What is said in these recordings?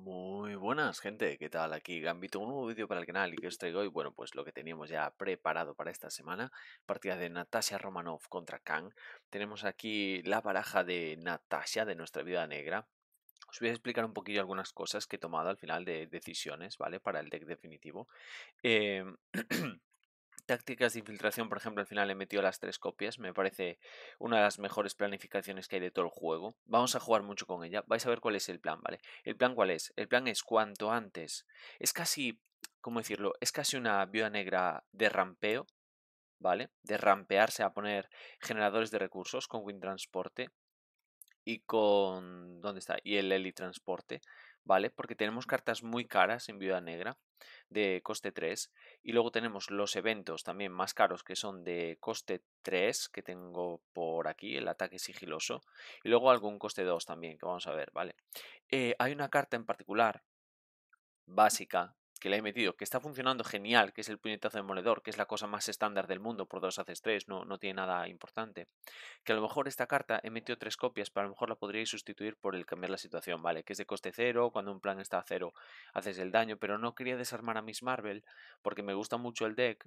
Muy buenas gente, ¿qué tal? Aquí Gambito, un nuevo vídeo para el canal y que os traigo hoy, bueno, pues lo que teníamos ya preparado para esta semana, partida de Natasha Romanoff contra Kang. Tenemos aquí la baraja de Natasha, de nuestra Viuda Negra. Os voy a explicar un poquillo algunas cosas que he tomado al final de decisiones, ¿vale? Para el deck definitivo. Tácticas de infiltración, por ejemplo, al final he metido las 3 copias. Me parece una de las mejores planificaciones que hay de todo el juego. Vamos a jugar mucho con ella. Vais a ver cuál es el plan, ¿vale? ¿El plan cuál es? El plan es cuanto antes. Es casi, ¿cómo decirlo? Es casi una Viuda Negra de rampeo, ¿vale? De rampearse a poner generadores de recursos con Wind Transporte y con... ¿dónde está? Y el Heli Transporte, ¿vale? Porque tenemos cartas muy caras en Viuda Negra de coste 3 y luego tenemos los eventos también más caros que son de coste 3 que tengo por aquí, el ataque sigiloso y luego algún coste 2 también que vamos a ver, ¿vale? Hay una carta en particular básica que le he metido, que está funcionando genial, que es el puñetazo demoledor, que es la cosa más estándar del mundo, por 2 haces 3, no tiene nada importante. Que a lo mejor esta carta, he metido 3 copias, pero a lo mejor la podríais sustituir por el cambiar la situación, ¿vale? Que es de coste 0, cuando un plan está a 0 haces el daño, pero no quería desarmar a Miss Marvel, porque me gusta mucho el deck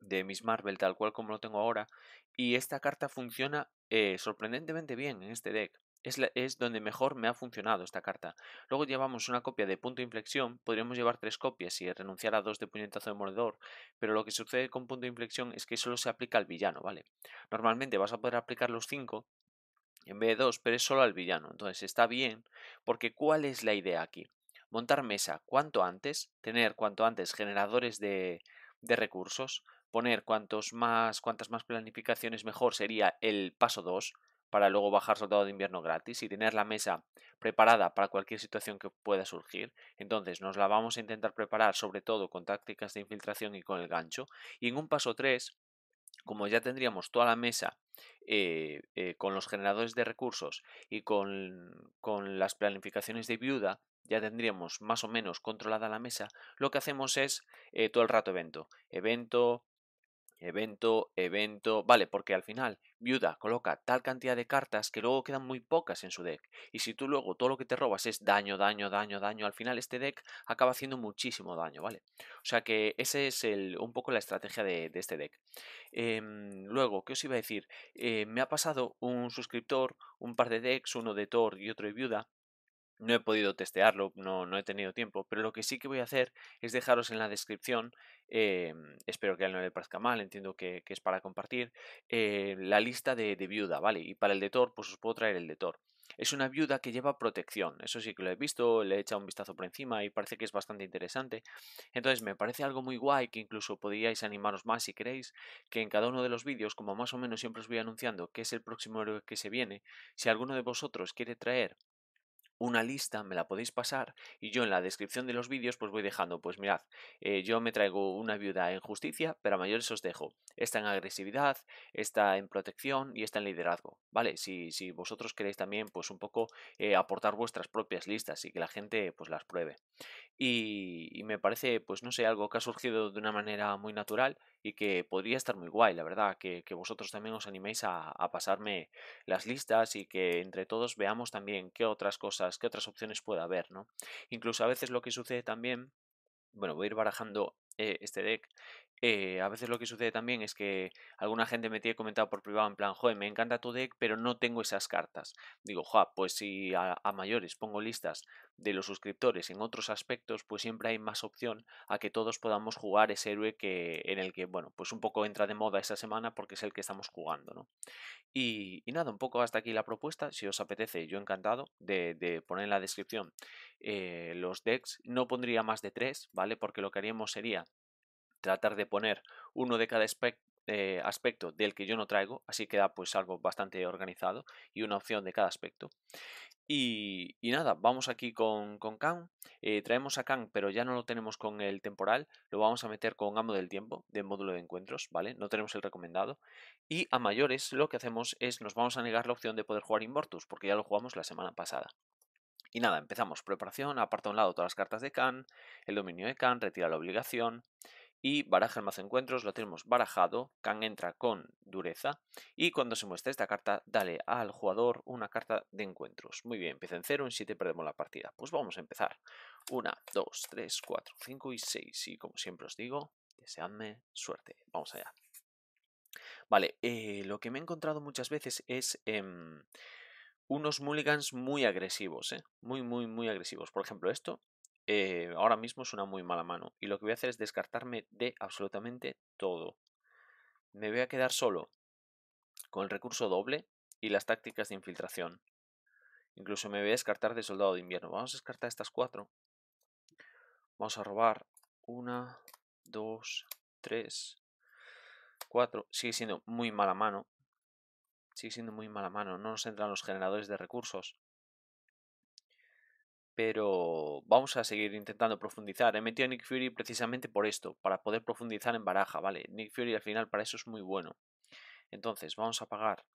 de Miss Marvel, tal cual como lo tengo ahora, y esta carta funciona sorprendentemente bien en este deck. Es donde mejor me ha funcionado esta carta. Luego llevamos una copia de punto de inflexión. Podríamos llevar 3 copias y renunciar a 2 de puñetazo demoledor. Pero lo que sucede con punto de inflexión es que solo se aplica al villano, ¿vale? Normalmente vas a poder aplicar los 5 en vez de 2, pero es solo al villano. Entonces está bien, porque ¿cuál es la idea aquí? Montar mesa cuanto antes, tener cuanto antes generadores de recursos, poner cuantas más planificaciones mejor sería el paso 2, para luego bajar soldado de invierno gratis y tener la mesa preparada para cualquier situación que pueda surgir. Entonces nos la vamos a intentar preparar sobre todo con tácticas de infiltración y con el gancho. Y en un paso 3, como ya tendríamos toda la mesa con los generadores de recursos y con las planificaciones de viuda, ya tendríamos más o menos controlada la mesa. Lo que hacemos es todo el rato evento, vale, porque al final Viuda coloca tal cantidad de cartas que luego quedan muy pocas en su deck y si tú luego todo lo que te robas es daño, al final este deck acaba haciendo muchísimo daño, ¿vale? O sea que ese es un poco la estrategia de este deck. Luego, ¿qué os iba a decir? Me ha pasado un suscriptor un par de decks, uno de Thor y otro de Viuda. No he podido testearlo, no he tenido tiempo, pero lo que sí que voy a hacer es dejaros en la descripción, espero que no le parezca mal, entiendo que es para compartir, la lista de viuda, ¿vale? Y para el de Thor, pues os puedo traer el de Thor. Es una viuda que lleva protección, eso sí que lo he visto, le he echado un vistazo por encima y parece que es bastante interesante. Entonces me parece algo muy guay que incluso podríais animaros más si queréis, que en cada uno de los vídeos, como más o menos siempre os voy anunciando que es el próximo héroe que se viene, si alguno de vosotros quiere traer una lista, me la podéis pasar y yo en la descripción de los vídeos pues voy dejando, pues mirad, yo me traigo una viuda en justicia, pero a mayores os dejo esta en agresividad, esta en protección y esta en liderazgo, ¿vale? Si vosotros queréis también pues un poco aportar vuestras propias listas y que la gente pues las pruebe. Y me parece, pues no sé, algo que ha surgido de una manera muy natural y que podría estar muy guay, la verdad, que vosotros también os animéis a pasarme las listas y que entre todos veamos también qué otras cosas, qué otras opciones puede haber, ¿no? Incluso a veces lo que sucede también, bueno, voy a ir barajando este deck. A veces lo que sucede también es que alguna gente me tiene comentado por privado en plan, joder, me encanta tu deck, pero no tengo esas cartas. Digo, joder, pues si a mayores pongo listas de los suscriptores en otros aspectos, pues siempre hay más opción a que todos podamos jugar ese héroe en el que, bueno, pues un poco entra de moda esa semana porque es el que estamos jugando, ¿no? Y nada, un poco hasta aquí la propuesta. Si os apetece, yo encantado de poner en la descripción los decks. No pondría más de 3, ¿vale? Porque lo que haríamos sería tratar de poner uno de cada aspecto del que yo no traigo, así queda pues algo bastante organizado y una opción de cada aspecto. Y nada, vamos aquí con Kang, traemos a Kang pero ya no lo tenemos con el temporal, lo vamos a meter con Amo del Tiempo del módulo de encuentros, ¿vale? No tenemos el recomendado y a mayores lo que hacemos es nos vamos a negar la opción de poder jugar Immortus porque ya lo jugamos la semana pasada. Y nada, empezamos preparación, aparta a un lado todas las cartas de Kang, el dominio de Kang, retira la obligación. y baraja el mazo de encuentros, lo tenemos barajado, Kang entra con dureza y cuando se muestra esta carta dale al jugador una carta de encuentros. Muy bien, empieza en 0, en 7 perdemos la partida. Pues vamos a empezar. 1, 2, 3, 4, 5 y 6 y como siempre os digo, deseadme suerte. Vamos allá. Vale, lo que me he encontrado muchas veces es unos mulligans muy agresivos, muy agresivos. Por ejemplo, esto ahora mismo es una muy mala mano y lo que voy a hacer es descartarme de absolutamente todo. Me voy a quedar solo con el recurso doble y las tácticas de infiltración. Incluso me voy a descartar de soldado de invierno. Vamos a descartar estas 4. Vamos a robar 1, 2, 3... 4, sigue siendo muy mala mano. No nos entran los generadores de recursos. Pero vamos a seguir intentando profundizar. He metido a Nick Fury precisamente por esto, para poder profundizar en baraja, ¿vale? Nick Fury al final para eso es muy bueno. Entonces vamos a pagar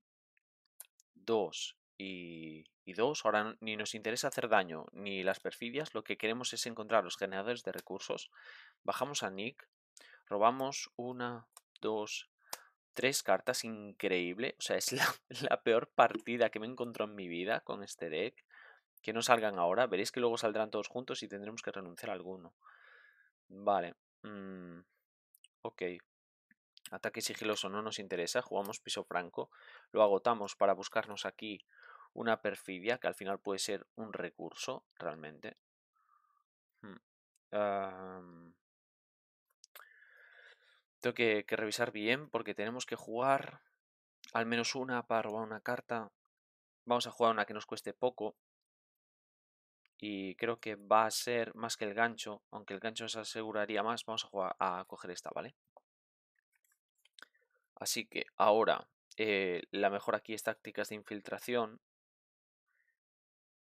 2 y 2. Ahora ni nos interesa hacer daño ni las perfidias. Lo que queremos es encontrar los generadores de recursos. Bajamos a Nick. Robamos una... 2, 3 cartas, increíble. O sea, es la peor partida que me encontró en mi vida con este deck. Que no salgan ahora, veréis que luego saldrán todos juntos y tendremos que renunciar a alguno. Vale, ok. Ataque sigiloso no nos interesa, jugamos piso franco. Lo agotamos para buscarnos aquí una perfidia, que al final puede ser un recurso, realmente. Tengo que revisar bien porque tenemos que jugar al menos una para robar una carta. Vamos a jugar una que nos cueste poco. Y creo que va a ser más que el gancho. Aunque el gancho nos aseguraría más. Vamos a jugar a coger esta, ¿vale? Así que ahora la mejor aquí es tácticas de infiltración.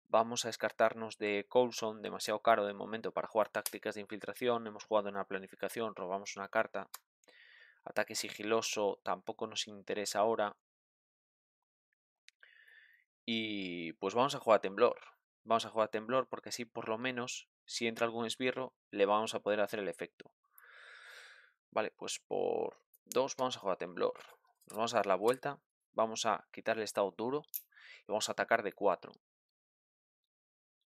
Vamos a descartarnos de Coulson, demasiado caro de momento para jugar tácticas de infiltración. Hemos jugado en la planificación, robamos una carta. Ataque sigiloso tampoco nos interesa ahora. Y pues vamos a jugar a temblor. Vamos a jugar a temblor porque así por lo menos si entra algún esbirro le vamos a poder hacer el efecto. Vale, pues por 2 vamos a jugar a temblor. Nos vamos a dar la vuelta. Vamos a quitar el estado duro. Y vamos a atacar de 4.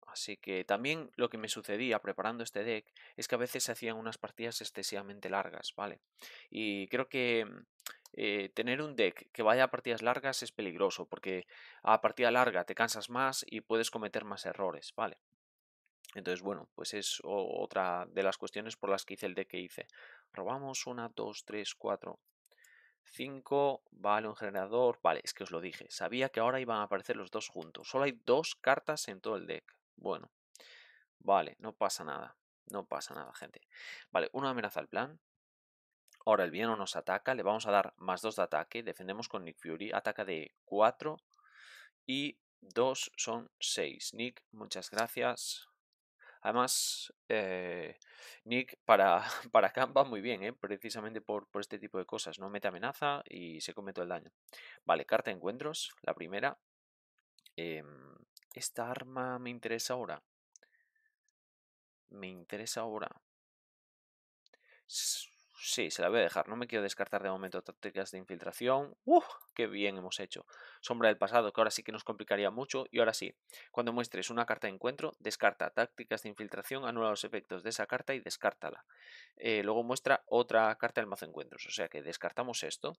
Así que también lo que me sucedía preparando este deck es que a veces se hacían unas partidas excesivamente largas, ¿vale? Y creo que tener un deck que vaya a partidas largas es peligroso porque a partida larga te cansas más y puedes cometer más errores, ¿vale? Entonces, bueno, pues es otra de las cuestiones por las que hice el deck que hice. Robamos 1, 2, 3, 4, 5, vale, un generador, vale, es que os lo dije. Sabía que ahora iban a aparecer los dos juntos. Solo hay 2 cartas en todo el deck. Bueno, vale, no pasa nada, gente. Vale, una amenaza al plan. Ahora el villano nos ataca, le vamos a dar más 2 de ataque, defendemos con Nick Fury, ataca de 4 y 2 son 6. Nick, muchas gracias. Además, Nick para Kang va muy bien, precisamente por este tipo de cosas. No mete amenaza y se comete el daño. Vale, carta de encuentros, la primera. Esta arma me interesa ahora. Sí, se la voy a dejar. No me quiero descartar de momento tácticas de infiltración. ¡Uf! ¡Qué bien hemos hecho! Sombra del pasado, que ahora sí que nos complicaría mucho. Y ahora sí, cuando muestres una carta de encuentro, descarta tácticas de infiltración, anula los efectos de esa carta y descártala. Luego muestra otra carta del mazo de encuentros. O sea que descartamos esto.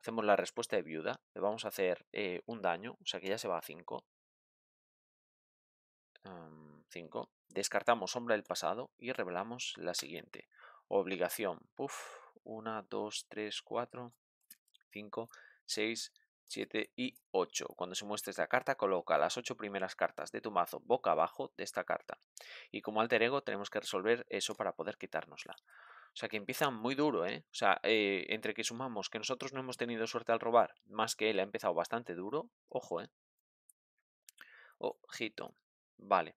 Hacemos la respuesta de viuda. Le vamos a hacer un daño. O sea que ya se va a 5. 5. Descartamos sombra del pasado y revelamos la siguiente. Obligación. 1, 2, 3, 4, 5, 6, 7 y 8. Cuando se muestre esta carta, coloca las 8 primeras cartas de tu mazo boca abajo de esta carta. Y como alter ego tenemos que resolver eso para poder quitárnosla. O sea que empieza muy duro, O sea, entre que sumamos que nosotros no hemos tenido suerte al robar, más que él ha empezado bastante duro. Ojo, Ojito. Vale.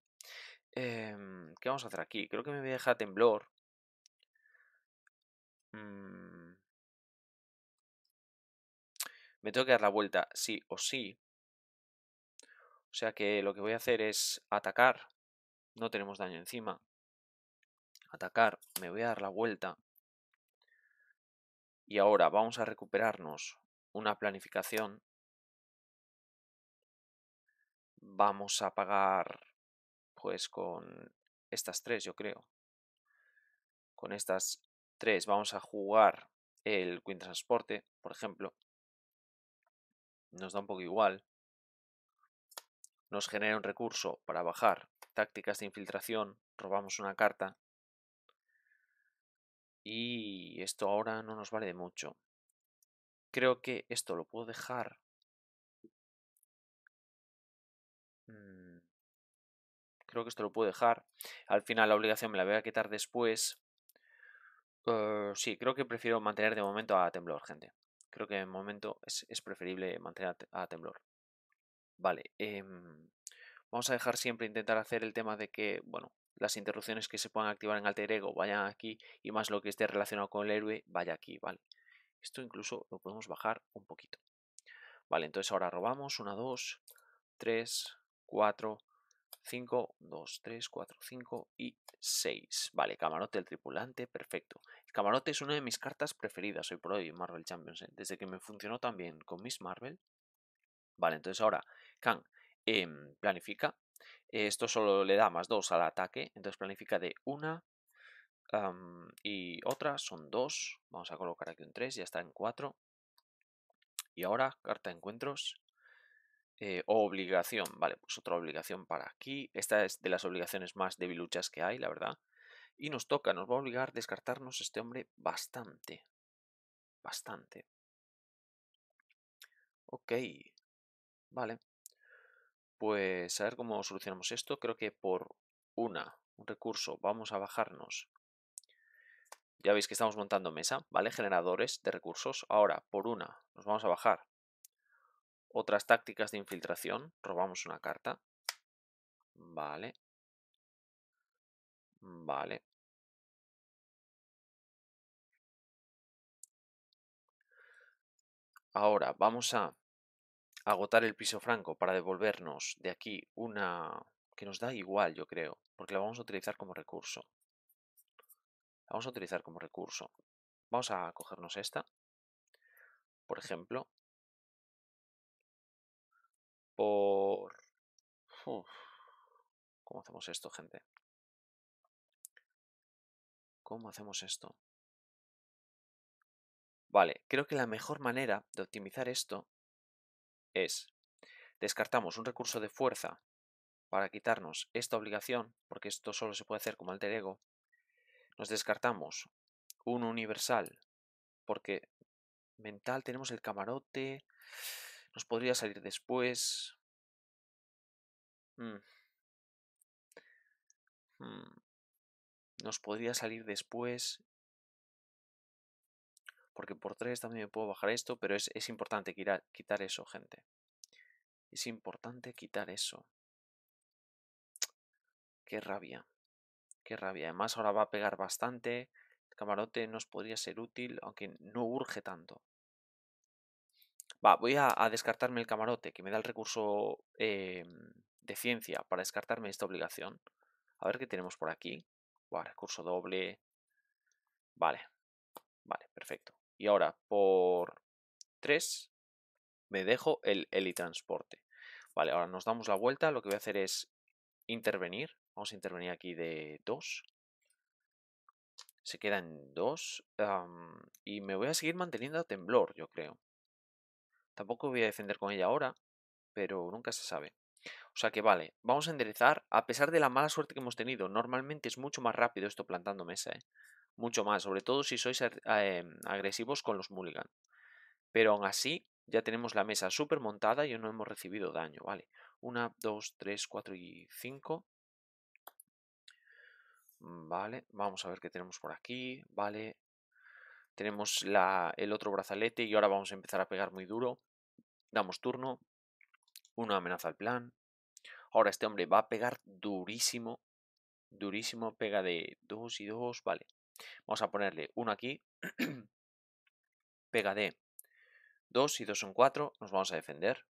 ¿Qué vamos a hacer aquí? Creo que me voy a dejar temblor. Me tengo que dar la vuelta sí o sí. O sea que lo que voy a hacer es atacar. No tenemos daño encima. Atacar. Me voy a dar la vuelta. Y ahora vamos a recuperarnos una planificación. Vamos a pagar pues con estas tres, yo creo. Con estas tres vamos a jugar el Queen Transporte, por ejemplo. Nos da un poco igual. Nos genera un recurso para bajar tácticas de infiltración. Robamos una carta. Y esto ahora no nos vale de mucho. Creo que esto lo puedo dejar. Creo que esto lo puedo dejar. Al final la obligación me la voy a quitar después. Sí, creo que prefiero mantener de momento a Temblor, gente. Creo que de momento es preferible mantener a Temblor. Vale. Vamos a dejar siempre intentar hacer el tema de que, bueno, las interrupciones que se puedan activar en alter ego vayan aquí y más lo que esté relacionado con el héroe vaya aquí, ¿vale? Esto incluso lo podemos bajar un poquito. Vale, entonces ahora robamos 1, 2, 3, 4, 5, 2, 3, 4, 5 y 6. Vale, camarote el tripulante, perfecto. El camarote es una de mis cartas preferidas hoy por hoy en Marvel Champions, desde que me funcionó también con Miss Marvel. Vale, entonces ahora Kang planifica. Esto solo le da más 2 al ataque, entonces planifica de una y otra, son 2. Vamos a colocar aquí un 3, ya está en 4. Y ahora, carta de encuentros, obligación, vale, pues otra obligación para aquí. Esta es de las obligaciones más debiluchas que hay, la verdad. Y nos toca, nos va a obligar a descartarnos este hombre bastante, bastante. Ok, vale. Pues a ver cómo solucionamos esto. Creo que por un recurso vamos a bajarnos. Ya veis que estamos montando mesa, ¿vale? Generadores de recursos. Ahora por una nos vamos a bajar otras tácticas de infiltración. Robamos una carta. Vale. Vale. Ahora vamos a agotar el piso franco para devolvernos de aquí una que nos da igual, yo creo, porque la vamos a utilizar como recurso. La vamos a utilizar como recurso. Vamos a cogernos esta, por ejemplo, por... ¿Cómo hacemos esto, gente? ¿Cómo hacemos esto? Vale, creo que la mejor manera de optimizar esto es, descartamos un recurso de fuerza para quitarnos esta obligación, porque esto solo se puede hacer como alter ego. Nos descartamos un universal, porque mental tenemos el camarote, nos podría salir después. Nos podría salir después, porque por 3 también me puedo bajar esto, pero es importante quitar eso, gente. Es importante quitar eso. Qué rabia. Qué rabia. Además ahora va a pegar bastante. El camarote nos podría ser útil, aunque no urge tanto. Va, voy a descartarme el camarote, que me da el recurso de ciencia para descartarme esta obligación. A ver qué tenemos por aquí. Vale, recurso doble. Vale. Vale, perfecto. Y ahora por 3 me dejo el helitransporte. Vale, ahora nos damos la vuelta. Lo que voy a hacer es intervenir. Vamos a intervenir aquí de 2. Se queda en 2. Y me voy a seguir manteniendo a Temblor, yo creo. Tampoco voy a defender con ella ahora, pero nunca se sabe. O sea que vale, vamos a enderezar. A pesar de la mala suerte que hemos tenido, normalmente es mucho más rápido esto plantando mesa, ¿eh? Mucho más, sobre todo si sois agresivos con los mulligan. Pero aún así, ya tenemos la mesa súper montada y no hemos recibido daño, ¿vale? 1, 2, 3, 4 y 5. Vale, vamos a ver qué tenemos por aquí, ¿vale? Tenemos el otro brazalete y ahora vamos a empezar a pegar muy duro. Damos turno, una amenaza al plan. Ahora este hombre va a pegar durísimo, durísimo, pega de 2 y 2, vale. Vamos a ponerle 1 aquí, pega de 2 y 2 son 4, nos vamos a defender.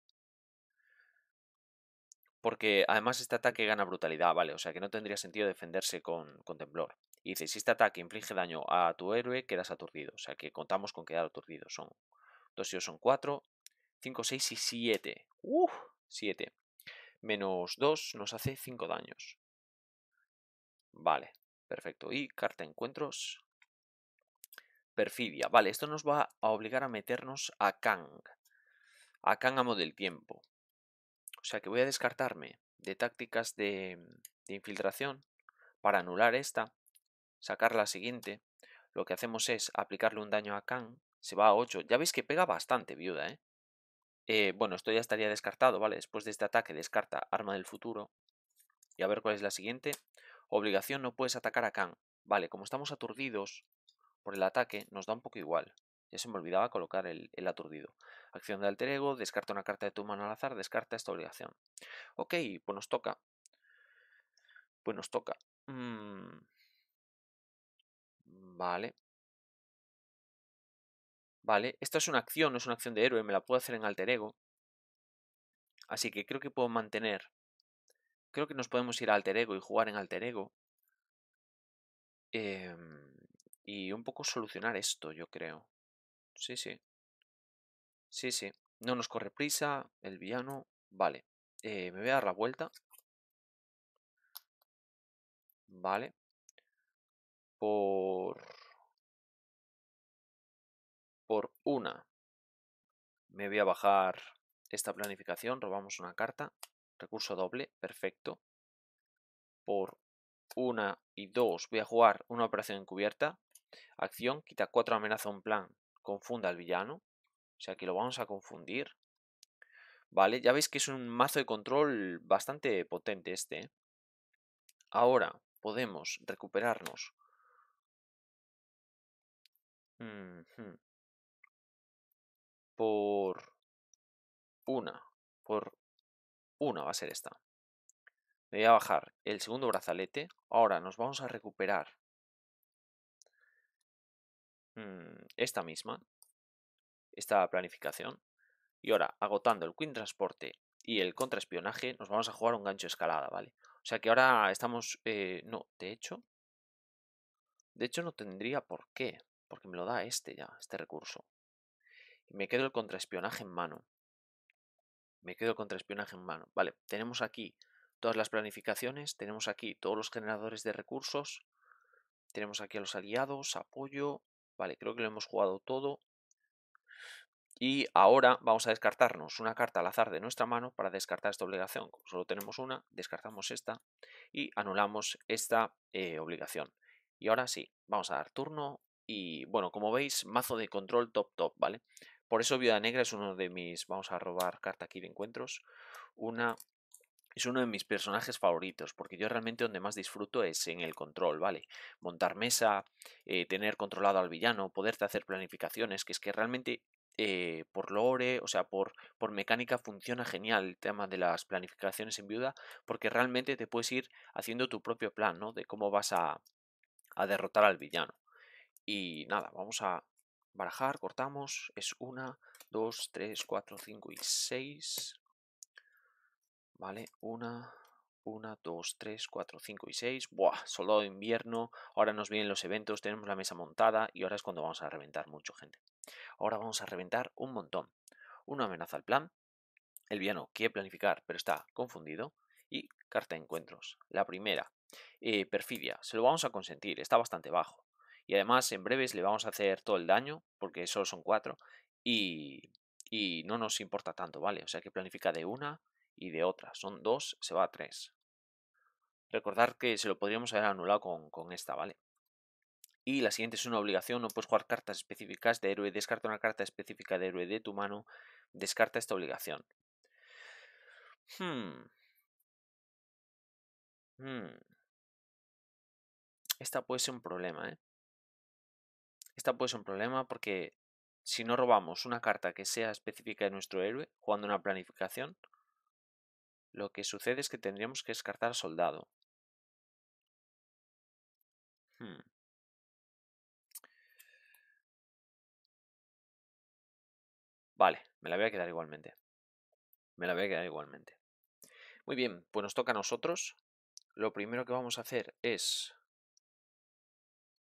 porque además este ataque gana brutalidad, vale, o sea que no tendría sentido defenderse con temblor. Y dice, si este ataque inflige daño a tu héroe, quedas aturdido, o sea que contamos con quedar aturdido. Son 2 y 2 son 4, 5, 6 y 7. ¡Uf! 7. Menos 2 nos hace 5 daños. Vale, perfecto. Y carta encuentros. Perfidia. Vale, esto nos va a obligar a meternos a Kang. A Kang, amo del tiempo. O sea que voy a descartarme de tácticas de infiltración para anular esta. Sacar la siguiente. Lo que hacemos es aplicarle un daño a Kang. Se va a 8. Ya veis que pega bastante, viuda, ¿eh? Bueno, esto ya estaría descartado, ¿vale? Después de este ataque descarta arma del futuro. Y a ver cuál es la siguiente. Obligación, no puedes atacar a Kang. Vale, como estamos aturdidos por el ataque, nos da un poco igual. Ya se me olvidaba colocar el aturdido. Acción de alter ego, descarta una carta de tu mano al azar, descarta esta obligación. Ok, pues nos toca. Pues nos toca. Vale. Vale, esta es una acción, no es una acción de héroe, me la puedo hacer en alter ego. Así que creo que puedo mantener. Creo que nos podemos ir a alter ego y jugar en alter ego. Y un poco solucionar esto, yo creo. Sí, sí. Sí, sí. No nos corre prisa, el villano. Vale, me voy a dar la vuelta. Vale. Por una. Me voy a bajar esta planificación. Robamos una carta. Recurso doble. Perfecto. Por una y dos. Voy a jugar una operación encubierta. Acción. Quita 4 amenaza un plan. Confunda al villano. O sea que lo vamos a confundir. Vale. Ya veis que es un mazo de control bastante potente este. Ahora podemos recuperarnos. Por una va a ser esta. Me voy a bajar el segundo brazalete. Ahora nos vamos a recuperar esta misma, esta planificación. Y ahora, agotando el Queen Transporte y el contraespionaje, nos vamos a jugar un gancho escalada, ¿vale? O sea que ahora estamos... no, de hecho no tendría por qué, porque me lo da este recurso. Me quedo el contraespionaje en mano. Vale, tenemos aquí todas las planificaciones. Tenemos aquí todos los generadores de recursos. Tenemos aquí a los aliados, apoyo. Vale, creo que lo hemos jugado todo. Y ahora vamos a descartarnos una carta al azar de nuestra mano para descartar esta obligación. Como solo tenemos una, descartamos esta y anulamos esta obligación. Y ahora sí, vamos a dar turno. Y bueno, como veis, mazo de control top, ¿vale? Por eso Viuda Negra es uno de mis... Vamos a robar carta aquí de encuentros. Es uno de mis personajes favoritos, porque yo realmente donde más disfruto es en el control, ¿vale? Montar mesa, tener controlado al villano, poderte hacer planificaciones, que es que realmente por lore, o sea, por mecánica funciona genial el tema de las planificaciones en Viuda, porque realmente te puedes ir haciendo tu propio plan, ¿no? De cómo vas a derrotar al villano. Y nada, vamos a barajar, cortamos, es 1, 2, 3, 4, 5 y 6. Vale, 1, 2, 3, 4, 5 y 6. Buah, soldado de invierno, ahora nos vienen los eventos, tenemos la mesa montada y ahora es cuando vamos a reventar mucho, gente. Ahora vamos a reventar un montón. Una amenaza al plan, el villano quiere planificar pero está confundido y carta de encuentros. La primera, perfidia, se lo vamos a consentir, está bastante bajo. Y además en breves le vamos a hacer todo el daño, porque solo son 4, y no nos importa tanto, ¿vale? O sea que planifica de una y de otra. Son 2, se va a 3. Recordad que se lo podríamos haber anulado con esta, ¿vale? Y la siguiente es una obligación, no puedes jugar cartas específicas de héroe, descarta una carta específica de héroe de tu mano, descarta esta obligación. Esta puede ser un problema, ¿eh? Esta puede ser un problema porque si no robamos una carta que sea específica de nuestro héroe, jugando una planificación, lo que sucede es que tendríamos que descartar soldado. Vale, me la voy a quedar igualmente. Muy bien, pues nos toca a nosotros. Lo primero que vamos a hacer es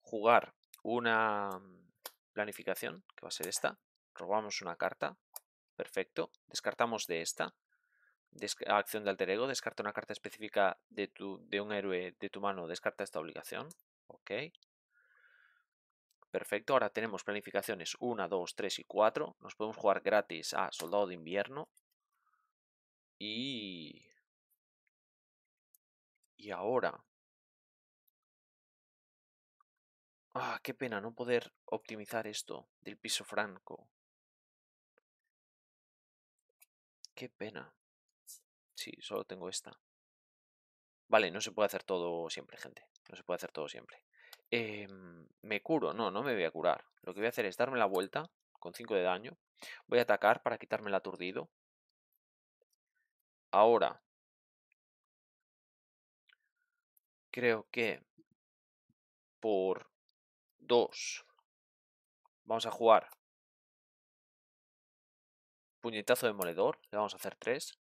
jugar una planificación, que va a ser esta. Robamos una carta. Perfecto. Descartamos de esta. Acción de alter ego. Descarta una carta específica de un héroe de tu mano. Descarta esta obligación. Ok. Perfecto. Ahora tenemos planificaciones 1, 2, 3 y 4. Nos podemos jugar gratis a Soldado de Invierno. Y ahora... Ah, qué pena no poder optimizar esto del piso franco. Qué pena. Sí, solo tengo esta. Vale, no se puede hacer todo siempre, gente. No se puede hacer todo siempre. Me curo. No, no me voy a curar. Lo que voy a hacer es darme la vuelta con 5 de daño. Voy a atacar para quitarme el aturdido. Ahora. Creo que por 2 vamos a jugar Puñetazo Demoledor. Le vamos a hacer 3.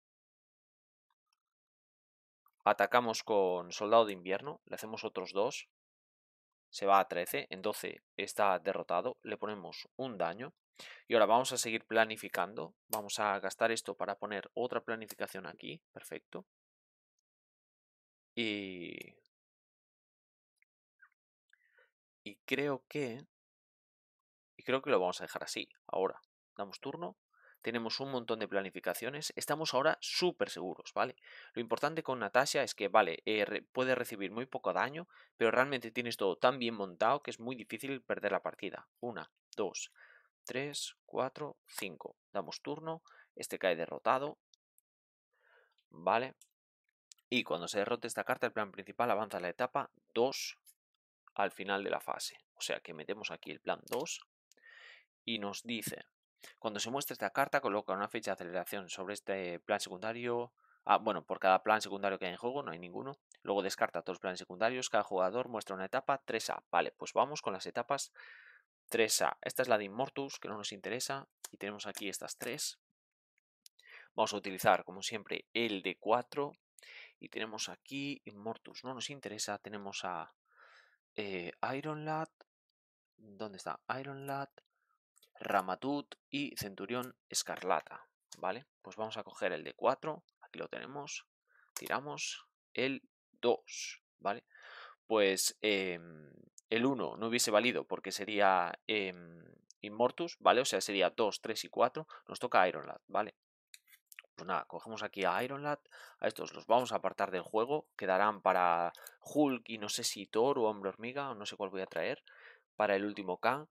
Atacamos con Soldado de Invierno. Le hacemos otros 2. Se va a 13. En 12 está derrotado. Le ponemos un daño. Y ahora vamos a seguir planificando. Vamos a gastar esto para poner otra planificación aquí. Perfecto. Y creo que... lo vamos a dejar así. Ahora damos turno. Tenemos un montón de planificaciones. Estamos ahora súper seguros, ¿vale? Lo importante con Natasha es que, vale, puede recibir muy poco daño, pero realmente tienes todo tan bien montado que es muy difícil perder la partida. 1, 2, 3, 4, 5. Damos turno. Este cae derrotado. Vale. Y cuando se derrote esta carta, el plan principal avanza a la etapa 2 al final de la fase. O sea que metemos aquí el plan 2 y nos dice... Cuando se muestre esta carta, coloca una ficha de aceleración sobre este plan secundario. Bueno, por cada plan secundario que hay en juego, no hay ninguno. Luego descarta todos los planes secundarios. Cada jugador muestra una etapa 3A. Vale, pues vamos con las etapas 3A. Esta es la de Immortus, que no nos interesa. Y tenemos aquí estas 3. Vamos a utilizar, como siempre, el de 4. Y tenemos aquí Immortus, no nos interesa. Tenemos a Iron Lad. ¿Dónde está? Iron Lad. Ramatut y Centurión Escarlata, ¿vale? Pues vamos a coger el de 4, aquí lo tenemos, tiramos el 2, ¿vale? Pues el 1 no hubiese valido porque sería Immortus, ¿vale? O sea, sería 2, 3 y 4, nos toca Iron Lad, ¿vale? Pues nada, cogemos aquí a Iron Lad, a estos los vamos a apartar del juego, quedarán para Hulk y no sé si Thor o Hombre Hormiga, o no sé cuál voy a traer, para el último Kang.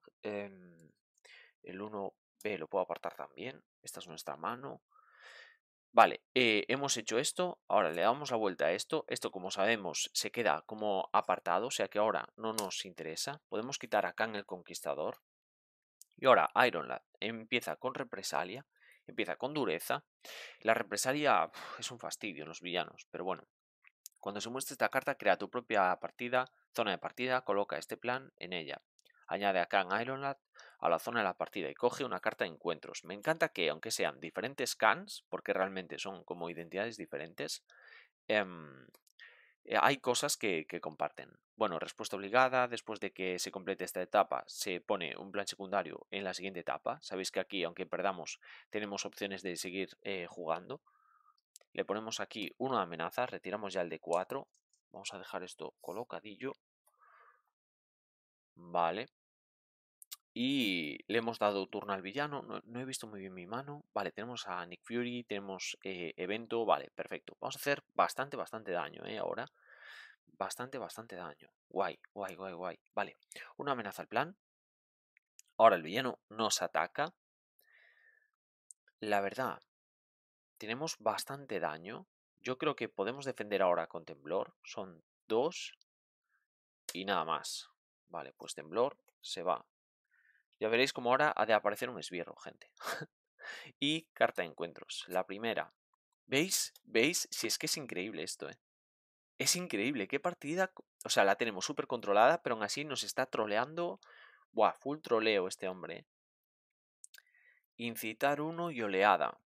El 1B lo puedo apartar también. Esta es nuestra mano. Vale, hemos hecho esto. Ahora le damos la vuelta a esto. Esto, como sabemos, se queda como apartado. O sea que ahora no nos interesa. Podemos quitar a Kang el Conquistador. Y ahora Iron Lad empieza con represalia. Empieza con dureza. La represalia es un fastidio en los villanos. Pero bueno. Cuando se muestre esta carta, crea tu propia partida. Zona de partida. Coloca este plan en ella. Añade a Kang Iron Lad a la zona de la partida y coge una carta de encuentros. Me encanta que, aunque sean diferentes Kangs, porque realmente son como identidades diferentes, hay cosas que comparten. Bueno, respuesta obligada, después de que se complete esta etapa, se pone un plan secundario en la siguiente etapa. Sabéis que aquí, aunque perdamos, tenemos opciones de seguir jugando. Le ponemos aquí uno de amenaza, retiramos ya el de 4. Vamos a dejar esto colocadillo. Vale. Y le hemos dado turno al villano. No he visto muy bien mi mano. Vale, tenemos a Nick Fury, tenemos evento. Vale, perfecto. Vamos a hacer bastante daño, ahora. Bastante daño. Guay. Vale, una amenaza al plan. Ahora el villano nos ataca. La verdad, tenemos bastante daño. Yo creo que podemos defender ahora con temblor. Son 2 y nada más. Vale, pues temblor se va. Ya veréis como ahora ha de aparecer un esbirro, gente. Y carta de encuentros. La primera. ¿Veis? ¿Veis? Si es que es increíble esto, ¿eh? Es increíble. ¿Qué partida? O sea, la tenemos súper controlada, pero aún así nos está troleando. Buah, full troleo este hombre, ¿eh? Incitar uno y oleada.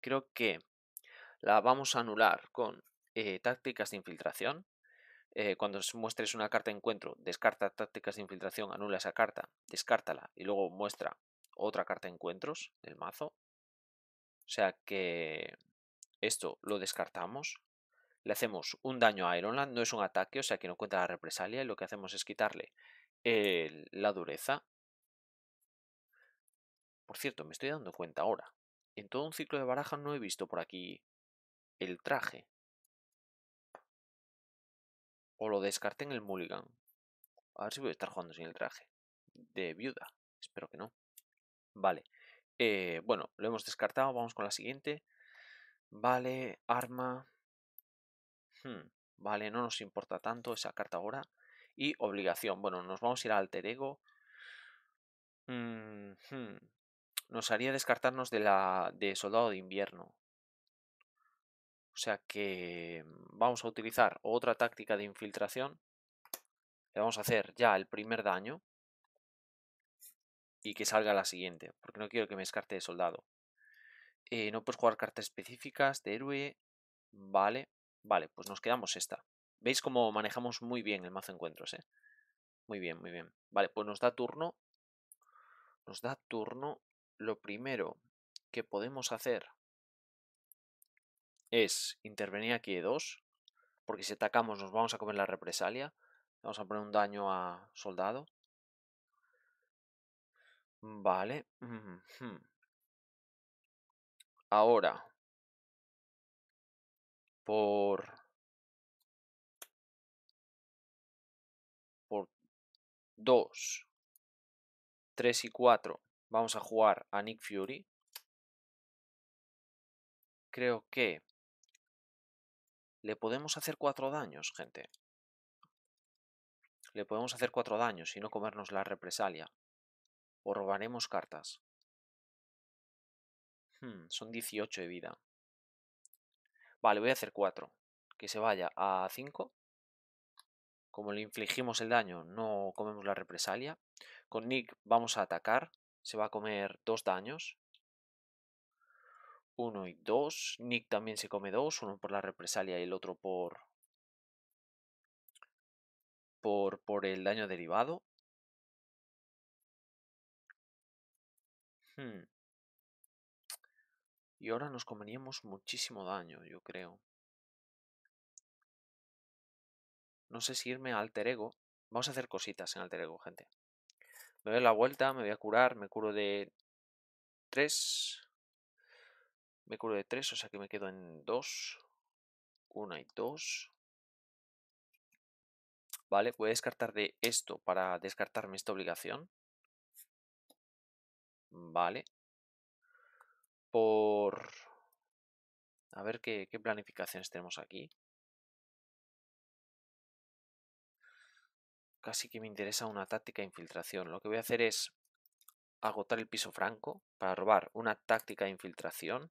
Creo que la vamos a anular con tácticas de infiltración. Cuando muestres una carta de encuentro, descarta tácticas de infiltración, anula esa carta, descártala y luego muestra otra carta de encuentros del mazo. O sea que esto lo descartamos. Le hacemos un daño a Ironland, no es un ataque, o sea que no cuenta la represalia. Y lo que hacemos es quitarle la dureza. Por cierto, me estoy dando cuenta ahora. En todo un ciclo de baraja no he visto por aquí el traje. O lo descarté en el mulligan. A ver si voy a estar jugando sin el traje de viuda. Espero que no. Vale. Bueno, lo hemos descartado. Vamos con la siguiente. Vale, arma. Vale, no nos importa tanto esa carta ahora. Y obligación. Bueno, nos vamos a ir a alter ego. Nos haría descartarnos de soldado de invierno. O sea que vamos a utilizar otra táctica de infiltración. Le vamos a hacer ya el primer daño. Y que salga la siguiente. Porque no quiero que me descarte de soldado. No puedes jugar cartas específicas de héroe. Vale. Vale, pues nos quedamos esta. ¿Veis cómo manejamos muy bien el mazo de encuentros? Muy bien, muy bien. Vale, pues nos da turno. Nos da turno. Lo primero que podemos hacer es intervenir aquí de 2. Porque si atacamos nos vamos a comer la represalia. Vamos a poner un daño a soldado. Vale. Ahora, por 2, 3 y 4 vamos a jugar a Nick Fury. Creo que le podemos hacer 4 daños, gente. Le podemos hacer 4 daños y no comernos la represalia. O robaremos cartas. Son 18 de vida. Vale, voy a hacer 4. Que se vaya a 5. Como le infligimos el daño, no comemos la represalia. Con Nick vamos a atacar. Se va a comer 2 daños. 1 y 2. Nick también se come 2. Uno por la represalia y el otro por el daño derivado. Y ahora nos comeríamos muchísimo daño, yo creo. No sé si irme a alter ego. Vamos a hacer cositas en alter ego, gente. Me doy la vuelta, me voy a curar. Me curo de 3. Me curo de 3, o sea que me quedo en 2. 1 y 2. Vale, voy a descartar de esto para descartarme esta obligación. Vale. Por... A ver qué planificaciones tenemos aquí. Casi que me interesa una táctica de infiltración. Lo que voy a hacer es agotar el piso franco para robar una táctica de infiltración.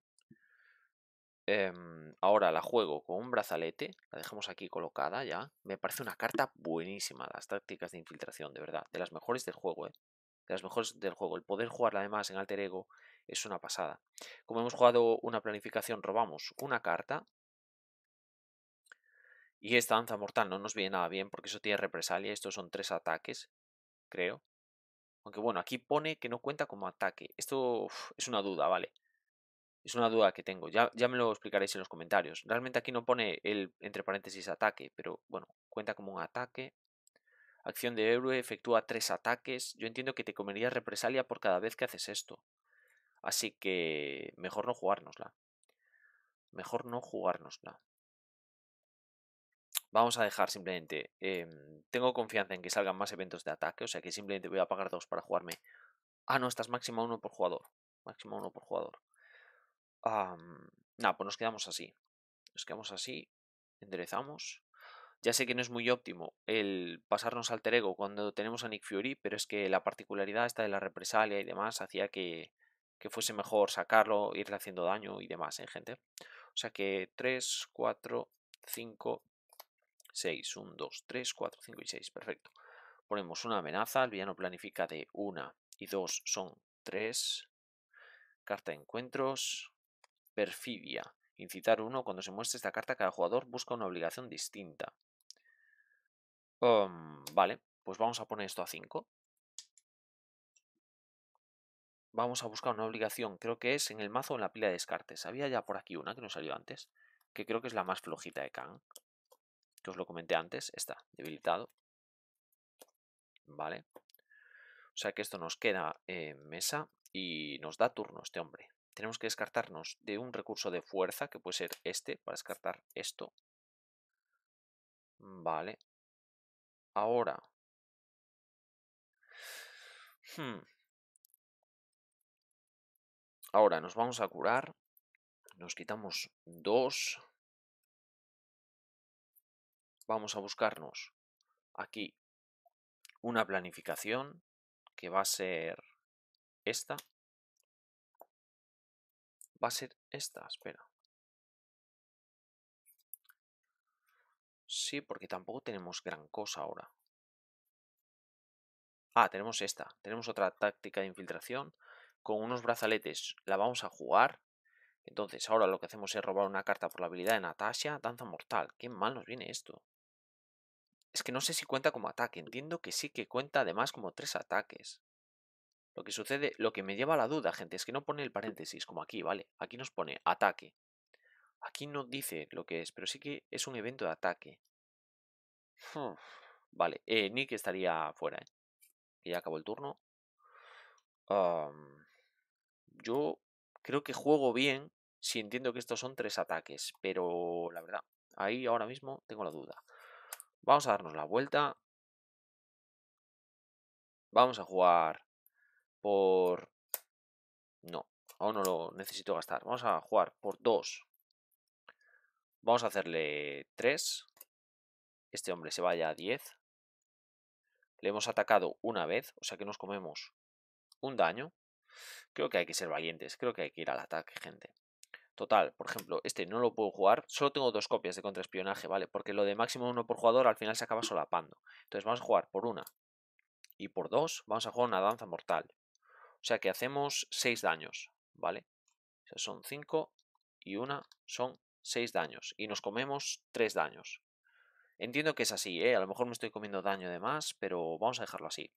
Ahora la juego con un brazalete. La dejamos aquí colocada ya. Me parece una carta buenísima las tácticas de infiltración, de verdad. De las mejores del juego, de las mejores del juego. El poder jugarla además en alter ego es una pasada. Como hemos jugado una planificación, robamos una carta. Y esta danza mortal no nos viene nada bien porque eso tiene represalia. Estos son 3 ataques, creo. Aunque bueno, aquí pone que no cuenta como ataque. Esto es una duda, ¿vale? Es una duda que tengo. Ya me lo explicaréis en los comentarios. Realmente aquí no pone el entre paréntesis ataque, pero bueno, cuenta como un ataque. Acción de héroe, efectúa 3 ataques. Yo entiendo que te comerías represalia por cada vez que haces esto. Así que mejor no jugárnosla. Mejor no jugárnosla. Vamos a dejar simplemente... tengo confianza en que salgan más eventos de ataque. O sea que simplemente voy a pagar 2 para jugarme. Ah, no, esta es máxima 1 por jugador. Máxima 1 por jugador. Nada, pues nos quedamos así. Nos quedamos así. Enderezamos. Ya sé que no es muy óptimo el pasarnos alter ego cuando tenemos a Nick Fury, pero es que la particularidad esta de la represalia y demás hacía que fuese mejor sacarlo, irle haciendo daño y demás, ¿eh, gente? O sea que 3, 4, 5, 6, 1, 2, 3, 4, 5 y 6, perfecto. Ponemos una amenaza, el villano planifica de 1 y 2 son 3. Carta de encuentros, perfidia. Incitar 1. Cuando se muestre esta carta, cada jugador busca una obligación distinta. Vale, pues vamos a poner esto a 5. Vamos a buscar una obligación, creo que es en el mazo o en la pila de descartes. Había ya por aquí una que nos salió antes, que creo que es la más flojita de Kang, que os lo comenté antes. Está debilitado. Vale. O sea que esto nos queda en mesa y nos da turno este hombre. Tenemos que descartarnos de un recurso de fuerza, que puede ser este, para descartar esto. Vale. Ahora. Ahora nos vamos a curar. Nos quitamos 2. Vamos a buscarnos aquí una planificación, que va a ser esta. Va a ser esta, espera. Sí, porque tampoco tenemos gran cosa ahora. Ah, tenemos esta. Tenemos otra táctica de infiltración con unos brazaletes. La vamos a jugar. Entonces, ahora lo que hacemos es robar una carta por la habilidad de Natasha, Danza Mortal. Qué mal nos viene esto. Es que no sé si cuenta como ataque. Entiendo que sí que cuenta además como 3 ataques. Lo que sucede, lo que me lleva a la duda, gente, es que no pone el paréntesis, como aquí, ¿vale? Aquí nos pone ataque. Aquí no dice lo que es, pero sí que es un evento de ataque. Vale, Nick estaría fuera, ¿eh? Que ya acabó el turno. Yo creo que juego bien si entiendo que estos son 3 ataques, pero la verdad, ahí ahora mismo tengo la duda. Vamos a darnos la vuelta. Vamos a jugar por... No, aún no lo necesito gastar. Vamos a jugar por 2. Vamos a hacerle 3. Este hombre se vaya a 10. Le hemos atacado una vez, o sea que nos comemos un daño. Creo que hay que ser valientes. Creo que hay que ir al ataque, gente. Total, por ejemplo, este no lo puedo jugar. Solo tengo 2 copias de contraespionaje, ¿vale? Porque lo de máximo 1 por jugador al final se acaba solapando. Entonces vamos a jugar por 1 y por 2. Vamos a jugar una danza mortal. O sea que hacemos 6 daños, ¿vale? O sea, son 5 y 1 son 6 daños. Y nos comemos 3 daños. Entiendo que es así, ¿eh? A lo mejor me estoy comiendo daño de más, pero vamos a dejarlo así.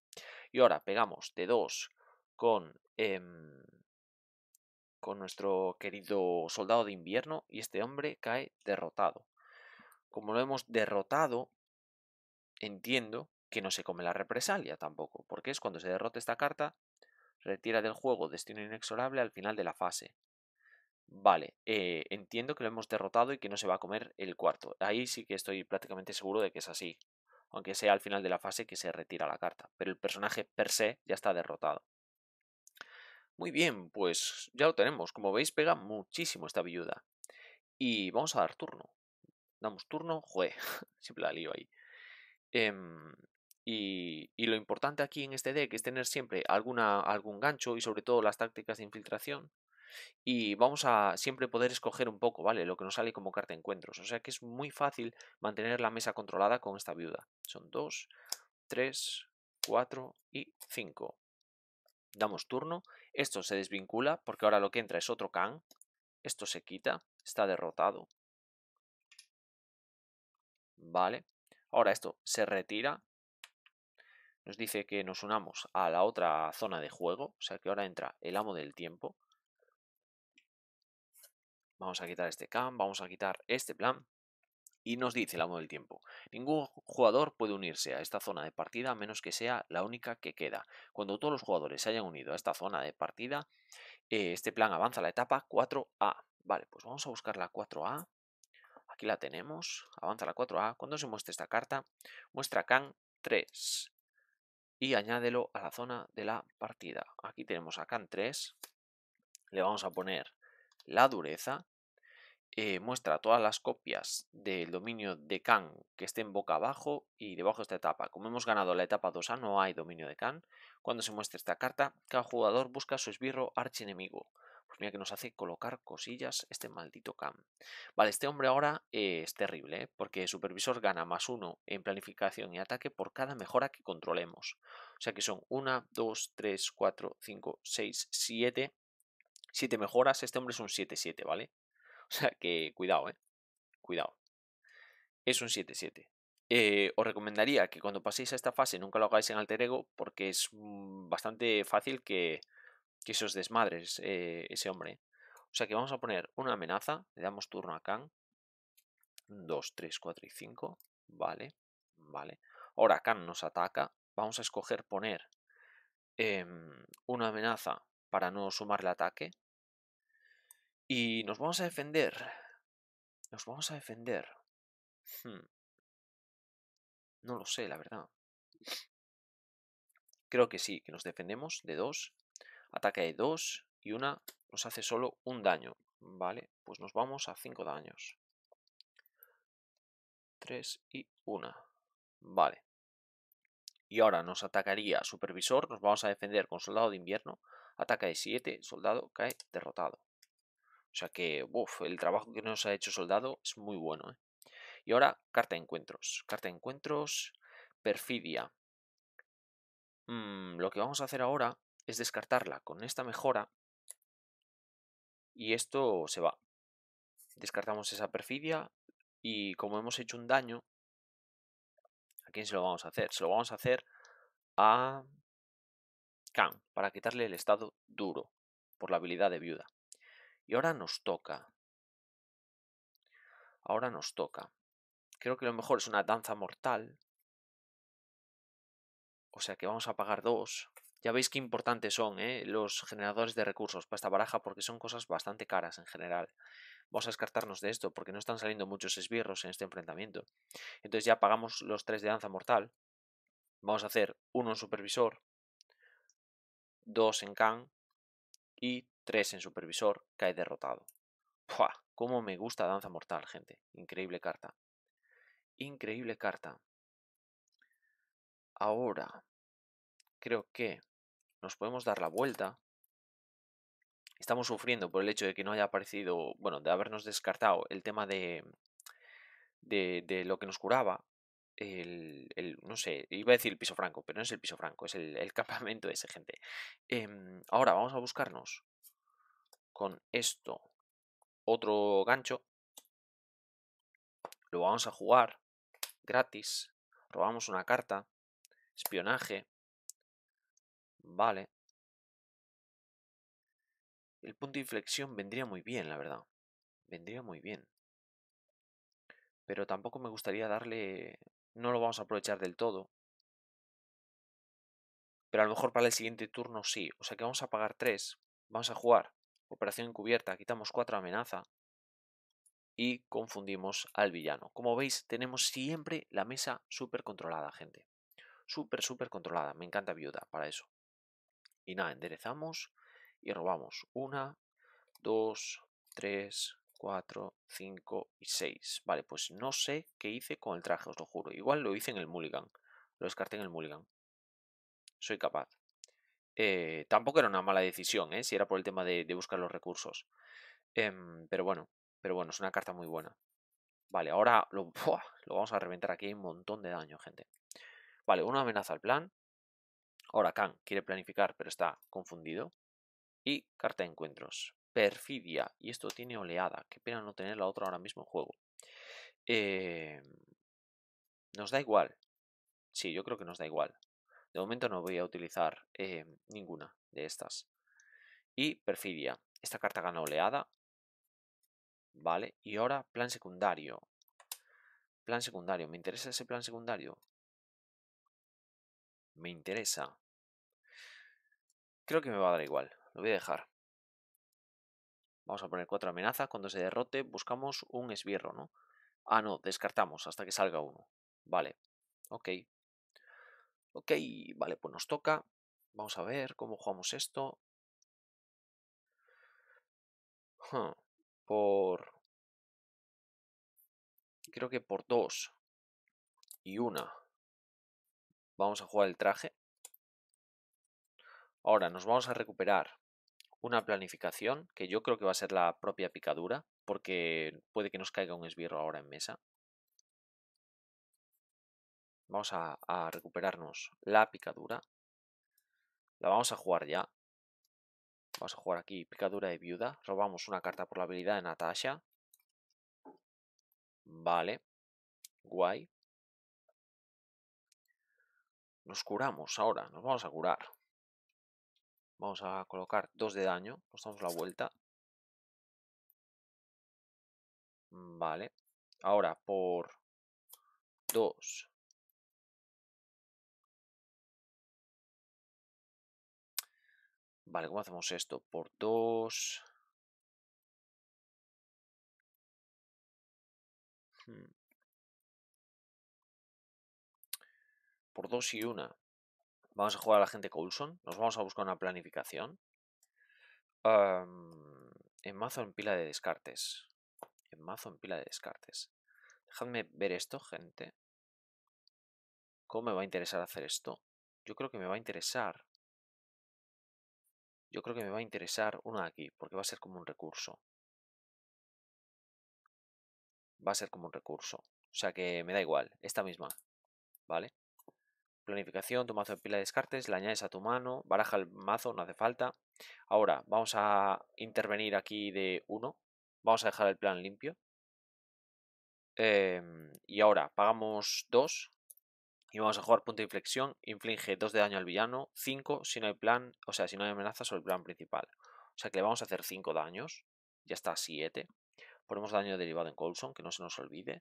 Y ahora pegamos de 2 con nuestro querido soldado de invierno, y este hombre cae derrotado. Como lo hemos derrotado, entiendo que no se come la represalia tampoco, porque es cuando se derrota esta carta, retira del juego destino inexorable al final de la fase. Vale, entiendo que lo hemos derrotado y que no se va a comer el cuarto. Ahí sí que estoy prácticamente seguro de que es así, aunque sea al final de la fase que se retira la carta, pero el personaje per se ya está derrotado. Muy bien, pues ya lo tenemos. Como veis, pega muchísimo esta viuda. Y vamos a dar turno. Damos turno. Joder, siempre la lío ahí. Y lo importante aquí en este deck es tener siempre algún gancho y sobre todo las tácticas de infiltración. Y vamos a siempre poder escoger un poco, ¿vale? Lo que nos sale como carta de encuentros. O sea que es muy fácil mantener la mesa controlada con esta viuda. Son 2, 3, 4 y 5. Damos turno, esto se desvincula porque ahora lo que entra es otro Kang, esto se quita, está derrotado. Vale, ahora esto se retira, nos dice que nos unamos a la otra zona de juego, o sea que ahora entra el amo del tiempo. Vamos a quitar este Kang, vamos a quitar este plan. Y nos dice el amo del tiempo: ningún jugador puede unirse a esta zona de partida a menos que sea la única que queda. Cuando todos los jugadores se hayan unido a esta zona de partida, este plan avanza a la etapa 4A. Vale, pues vamos a buscar la 4A. Aquí la tenemos. Avanza la 4A. Cuando se muestre esta carta, muestra Kang 3 y añádelo a la zona de la partida. Aquí tenemos a Kang 3. Le vamos a poner la dureza. Muestra todas las copias del dominio de Kang que estén boca abajo y debajo de esta etapa. Como hemos ganado la etapa 2A, no hay dominio de Kang. Cuando se muestre esta carta, cada jugador busca su esbirro archienemigo. Pues mira que nos hace colocar cosillas este maldito Kang. Vale, este hombre ahora es terrible, ¿eh? Porque Supervisor gana +1 en planificación y ataque por cada mejora que controlemos. O sea que son 1, 2, 3, 4, 5, 6, 7. 7 mejoras. Este hombre es un 7-7, ¿vale? O sea que cuidado, cuidado. Es un 7-7. Os recomendaría que cuando paséis a esta fase nunca lo hagáis en alter ego, porque es bastante fácil que se os desmadres ese hombre. O sea que vamos a poner una amenaza. Le damos turno a Kang. 2, 3, 4 y 5. Vale, vale. Ahora Kang nos ataca. Vamos a escoger poner una amenaza para no sumarle ataque. Y nos vamos a defender. Nos vamos a defender. No lo sé, la verdad. Creo que sí, que nos defendemos de 2. Ataque de 2 y una nos hace solo un daño. Vale, pues nos vamos a 5 daños. 3 y 1. Vale. Y ahora nos atacaría Supervisor. Nos vamos a defender con Soldado de Invierno. Ataca de 7. Soldado cae derrotado. O sea que el trabajo que nos ha hecho Soldado es muy bueno, ¿eh? Y ahora, carta de encuentros. Carta de encuentros, perfidia. Lo que vamos a hacer ahora es descartarla con esta mejora. Y esto se va. Descartamos esa perfidia. Y como hemos hecho un daño, ¿a quién se lo vamos a hacer? Se lo vamos a hacer a Kang, para quitarle el estado duro por la habilidad de viuda. Y ahora nos toca. Ahora nos toca. Creo que lo mejor es una danza mortal. O sea que vamos a pagar 2. Ya veis qué importantes son los generadores de recursos para esta baraja, porque son cosas bastante caras en general. Vamos a descartarnos de esto porque no están saliendo muchos esbirros en este enfrentamiento. Entonces ya pagamos los 3 de danza mortal. Vamos a hacer 1 en supervisor, 2 en Kang y 3 en supervisor. Cae derrotado. ¡Puah! Cómo me gusta danza mortal, gente. Increíble carta. Increíble carta. Ahora creo que nos podemos dar la vuelta. Estamos sufriendo por el hecho de que no haya aparecido, bueno, de habernos descartado el tema de lo que nos curaba. No sé, iba a decir el piso franco, pero no es el piso franco, es el campamento de esa gente. Ahora vamos a buscarnos con esto otro gancho. Lo vamos a jugar gratis. Robamos una carta. Espionaje. Vale. El punto de inflexión vendría muy bien, la verdad. Vendría muy bien. Pero tampoco me gustaría darle... No lo vamos a aprovechar del todo. Pero a lo mejor para el siguiente turno sí. O sea que vamos a pagar 3. Vamos a jugar operación encubierta. Quitamos 4 amenaza. Y confundimos al villano. Como veis, tenemos siempre la mesa súper controlada, gente. Súper, súper controlada. Me encanta Viuda para eso. Y nada, enderezamos... Y robamos 1, 2, 3, 4, 5 y 6. Vale, pues no sé qué hice con el traje, os lo juro. Igual lo hice en el Mulligan. Lo descarté en el Mulligan. Soy capaz. Tampoco era una mala decisión, si era por el tema de buscar los recursos. Pero bueno, es una carta muy buena. Vale, ahora lo vamos a reventar aquí. Hay un montón de daño, gente. Vale, una amenaza al plan. Ahora Kang quiere planificar, pero está confundido. Y carta de encuentros. Perfidia. Y esto tiene oleada. Qué pena no tener la otra ahora mismo en juego. Nos da igual. Sí, yo creo que nos da igual. De momento no voy a utilizar ninguna de estas. Y perfidia. Esta carta gana oleada. Vale. Y ahora plan secundario. Plan secundario. ¿Me interesa ese plan secundario? Me interesa. Creo que me va a dar igual. Lo voy a dejar. Vamos a poner 4 amenazas. Cuando se derrote buscamos un esbirro, ¿no? Ah, no. Descartamos hasta que salga uno. Vale. Ok. Ok. Vale, pues nos toca. Vamos a ver cómo jugamos esto. Creo que por 2 y 1. Vamos a jugar el traje. Ahora nos vamos a recuperar una planificación, que yo creo que va a ser la propia picadura, porque puede que nos caiga un esbirro ahora en mesa. Vamos a recuperarnos la picadura. La vamos a jugar ya. Vamos a jugar aquí picadura de viuda. Robamos una carta por la habilidad de Natasha. Vale. Guay. Nos curamos ahora. Nos vamos a curar. Vamos a colocar 2 de daño. Nos damos la vuelta. Vale. Ahora por 2. Vale, ¿cómo hacemos esto? Por 2. Por 2 y 1. Vamos a jugar a la gente Coulson. Nos vamos a buscar una planificación. En mazo en pila de descartes. En mazo en pila de descartes. Dejadme ver esto, gente. ¿Cómo me va a interesar hacer esto? Yo creo que me va a interesar. Yo creo que me va a interesar uno de aquí. Porque va a ser como un recurso. Va a ser como un recurso. O sea que me da igual. Esta misma. ¿Vale? Planificación, tu mazo de pila de descartes, la añades a tu mano, baraja el mazo, no hace falta. Ahora vamos a intervenir aquí de 1. Vamos a dejar el plan limpio. Y ahora pagamos 2. Y vamos a jugar punto de inflexión. Inflige 2 de daño al villano. 5 si no hay plan, o sea, si no hay amenaza sobre el plan principal. O sea que le vamos a hacer 5 daños. Ya está, 7. Ponemos daño derivado en Coulson, que no se nos olvide.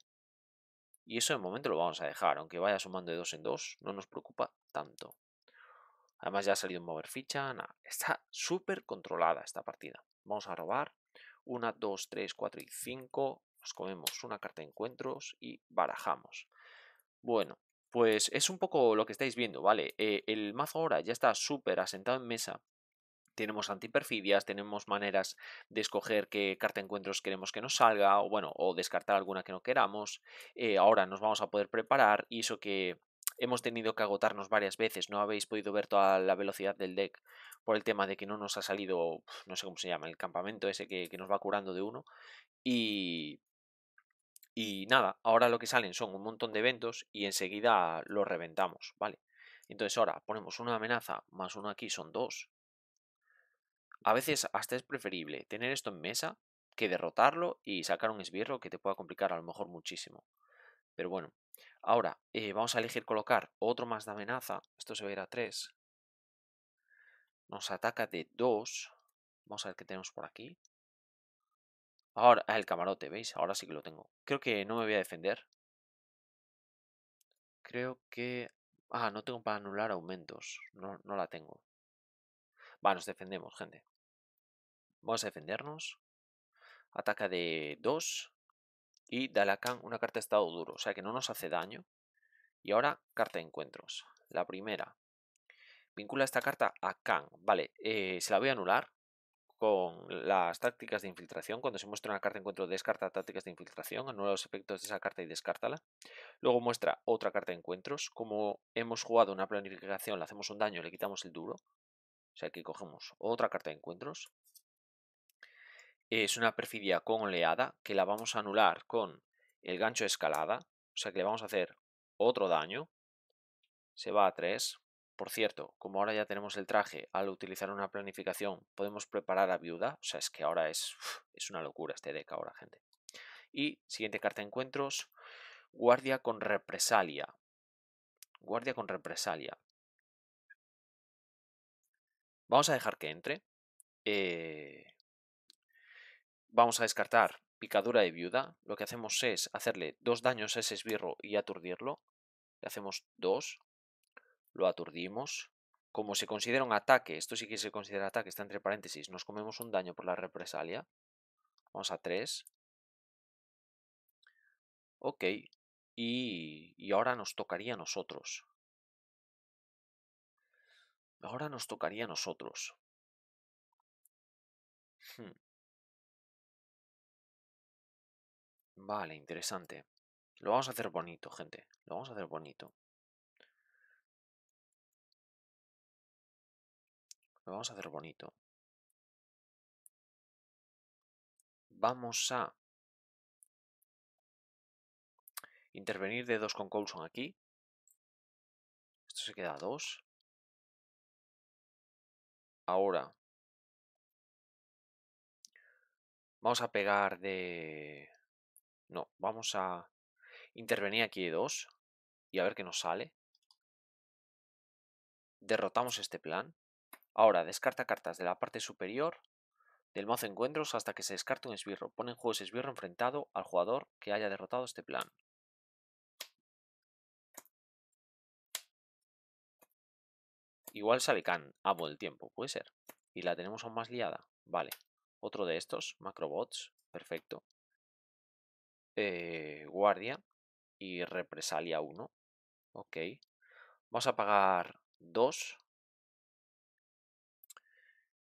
Y eso de momento lo vamos a dejar, aunque vaya sumando de 2 en 2, no nos preocupa tanto. Además ya ha salido un mover ficha, nada, está súper controlada esta partida. Vamos a robar 1, 2, 3, 4 y 5, nos comemos una carta de encuentros y barajamos. Bueno, pues es un poco lo que estáis viendo, ¿vale? El mazo ahora ya está súper asentado en mesa. Tenemos antiperfidias, tenemos maneras de escoger qué carta de encuentros queremos que nos salga o bueno, o descartar alguna que no queramos. Ahora nos vamos a poder preparar y eso que hemos tenido que agotarnos varias veces. No habéis podido ver toda la velocidad del deck por el tema de que no nos ha salido, no sé cómo se llama, el campamento ese que nos va curando de 1. Y nada, ahora lo que salen son un montón de eventos y enseguida los reventamos, ¿vale? Entonces ahora ponemos una amenaza más uno aquí, son 2. A veces hasta es preferible tener esto en mesa que derrotarlo y sacar un esbirro que te pueda complicar a lo mejor muchísimo. Pero bueno, ahora vamos a elegir colocar otro más de amenaza. Esto se va a ir a 3. Nos ataca de 2. Vamos a ver qué tenemos por aquí. Ahora, el camarote, ¿veis? Ahora sí que lo tengo. Creo que no me voy a defender. Creo que... Ah, no tengo para anular aumentos. No la tengo. Va, nos defendemos, gente. Vamos a defendernos. Ataca de 2. Y dale a Kang una carta de estado duro. O sea que no nos hace daño. Y ahora, carta de encuentros. La primera. Vincula esta carta a Kang. Vale, se la voy a anular. Con las tácticas de infiltración. Cuando se muestra una carta de encuentro, descarta tácticas de infiltración. Anula los efectos de esa carta y descártala. Luego muestra otra carta de encuentros. Como hemos jugado una planificación, le hacemos un daño, le quitamos el duro. O sea, aquí cogemos otra carta de encuentros. Es una perfidia con oleada que la vamos a anular con el gancho de escalada. O sea, que le vamos a hacer otro daño. Se va a 3. Por cierto, como ahora ya tenemos el traje, al utilizar una planificación podemos preparar a Viuda. O sea, es que ahora es una locura este deck ahora, gente. Y siguiente carta de encuentros. Guardia con represalia. Guardia con represalia. Vamos a dejar que entre. Vamos a descartar picadura de viuda. Lo que hacemos es hacerle 2 daños a ese esbirro y aturdirlo. Le hacemos 2. Lo aturdimos. Como se considera un ataque, esto sí que se considera ataque, está entre paréntesis. Nos comemos un daño por la represalia. Vamos a 3. Ok. Y ahora nos tocaría a nosotros. Ahora nos tocaría a nosotros. Vale, interesante. Lo vamos a hacer bonito, gente. Lo vamos a hacer bonito. Lo vamos a hacer bonito. Vamos a intervenir de 2 con Coulson aquí. Esto se queda a 2. Ahora vamos a pegar de No, vamos a intervenir aquí de 2 y a ver qué nos sale. Derrotamos este plan. Ahora descarta cartas de la parte superior del mazo de encuentros hasta que se descarte un esbirro. Pone en juego ese esbirro enfrentado al jugador que haya derrotado este plan. Igual sale Kang. Amo el tiempo, puede ser. Y la tenemos aún más liada. Vale. Otro de estos. Macrobots. Perfecto. Guardia. Y represalia 1. Ok. Vamos a pagar 2.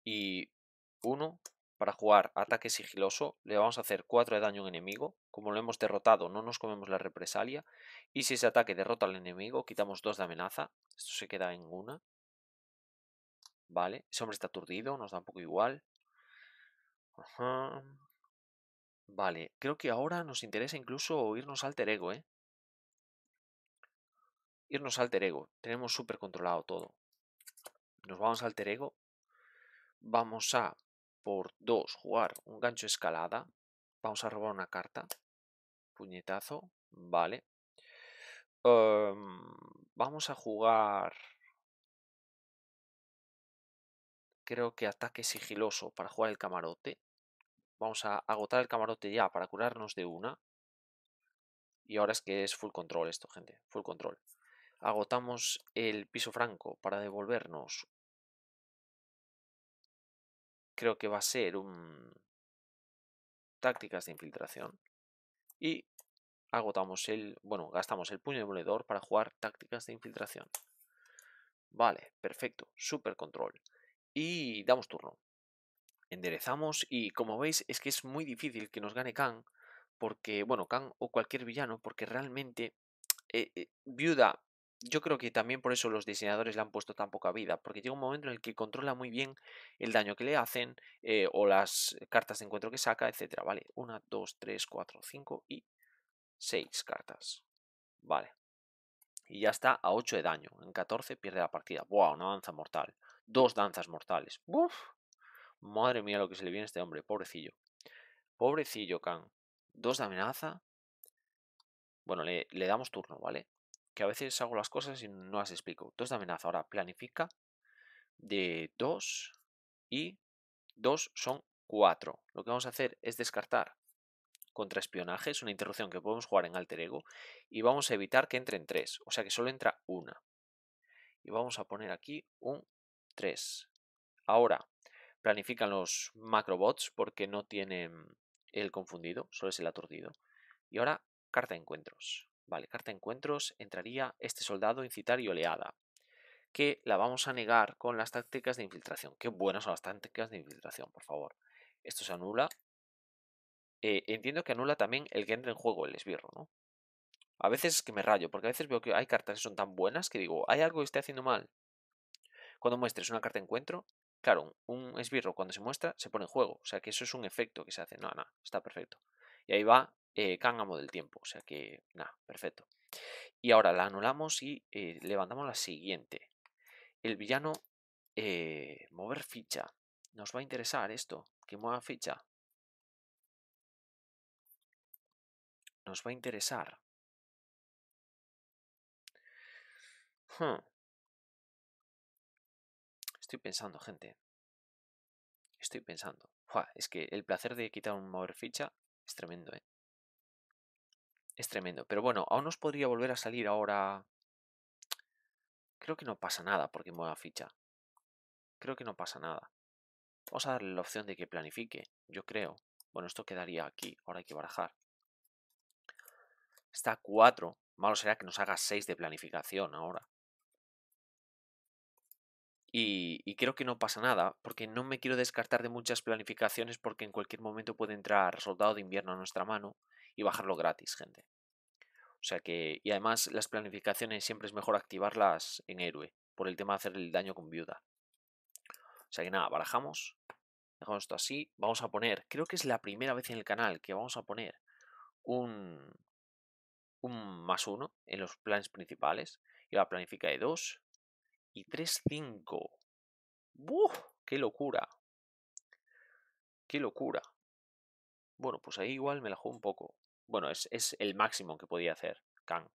Y 1. Para jugar ataque sigiloso. Le vamos a hacer 4 de daño a un enemigo. Como lo hemos derrotado, no nos comemos la represalia. Y si ese ataque derrota al enemigo, quitamos 2 de amenaza. Esto se queda en 1. Vale, ese hombre está aturdido, nos da un poco igual. Ajá. Vale, creo que ahora nos interesa incluso irnos al alter ego, ¿eh? Irnos al alter ego, tenemos súper controlado todo. Nos vamos al alter ego. Vamos a, por 2, jugar un gancho escalada. Vamos a robar una carta. Puñetazo, vale. Vamos a jugar... Creo que ataque sigiloso para jugar el camarote. Vamos a agotar el camarote ya para curarnos de 1. Y ahora es que es full control esto, gente. Full control. Agotamos el piso franco para devolvernos. Creo que va a ser un... tácticas de infiltración. Y agotamos el... Bueno, gastamos el puño demoledor para jugar tácticas de infiltración. Vale, perfecto. Super control. Y damos turno. Enderezamos y como veis es que es muy difícil que nos gane Kang. Porque, bueno, Kang o cualquier villano. Porque realmente Viuda, yo creo que también por eso los diseñadores le han puesto tan poca vida. Porque llega un momento en el que controla muy bien el daño que le hacen. O las cartas de encuentro que saca, etc. Vale, 1, 2, 3, 4, 5 y 6 cartas. Vale. Y ya está a 8 de daño. En 14 pierde la partida. ¡Wow! Una danza mortal. 2 danzas mortales. ¡Uf! Madre mía lo que se le viene a este hombre. Pobrecillo. Pobrecillo, Kang. 2 de amenaza. Bueno, le damos turno, ¿vale? Que a veces hago las cosas y no las explico. 2 de amenaza. Ahora planifica. De 2 y 2 son 4. Lo que vamos a hacer es descartar contraespionaje. Es una interrupción que podemos jugar en alter ego. Y vamos a evitar que entren 3. O sea que solo entra 1. Y vamos a poner aquí un 3. Ahora planifican los macrobots porque no tienen el confundido, solo es el aturdido. Y ahora carta de encuentros. Vale, carta de encuentros entraría este soldado, incitar y oleada. Que la vamos a negar con las tácticas de infiltración. Qué buenas son las tácticas de infiltración, por favor. Esto se anula. Entiendo que anula también el que entra en juego, el esbirro, ¿no? A veces es que me rayo porque a veces veo que hay cartas que son tan buenas que digo, hay algo que esté haciendo mal. Cuando muestres una carta de encuentro, claro, un esbirro cuando se muestra se pone en juego. O sea que eso es un efecto que se hace. No, no, está perfecto. Y ahí va Cángamo del tiempo. O sea que, nada, perfecto. Y ahora la anulamos y levantamos la siguiente. El villano, mover ficha. Nos va a interesar esto, que mueva ficha. Nos va a interesar. Estoy pensando, gente. Estoy pensando. Uah, es que el placer de quitar un mover ficha es tremendo, ¿eh? Es tremendo. Pero bueno, aún nos podría volver a salir ahora. Creo que no pasa nada porque mueva ficha. Creo que no pasa nada. Vamos a darle la opción de que planifique, yo creo. Bueno, esto quedaría aquí. Ahora hay que barajar. Está a 4. Malo será que nos haga 6 de planificación ahora. Y creo que no pasa nada, porque no me quiero descartar de muchas planificaciones porque en cualquier momento puede entrar soldado de invierno a nuestra mano y bajarlo gratis, gente. O sea que, y además las planificaciones siempre es mejor activarlas en héroe, por el tema de hacer el daño con viuda. O sea que nada, barajamos, dejamos esto así, vamos a poner, creo que es la primera vez en el canal que vamos a poner un +1 en los planes principales, y la planifica de 2. Y 3, 5. ¡Buf! ¡Qué locura! ¡Qué locura! Bueno, pues ahí igual me la juego un poco. Bueno, es el máximo que podía hacer Kang.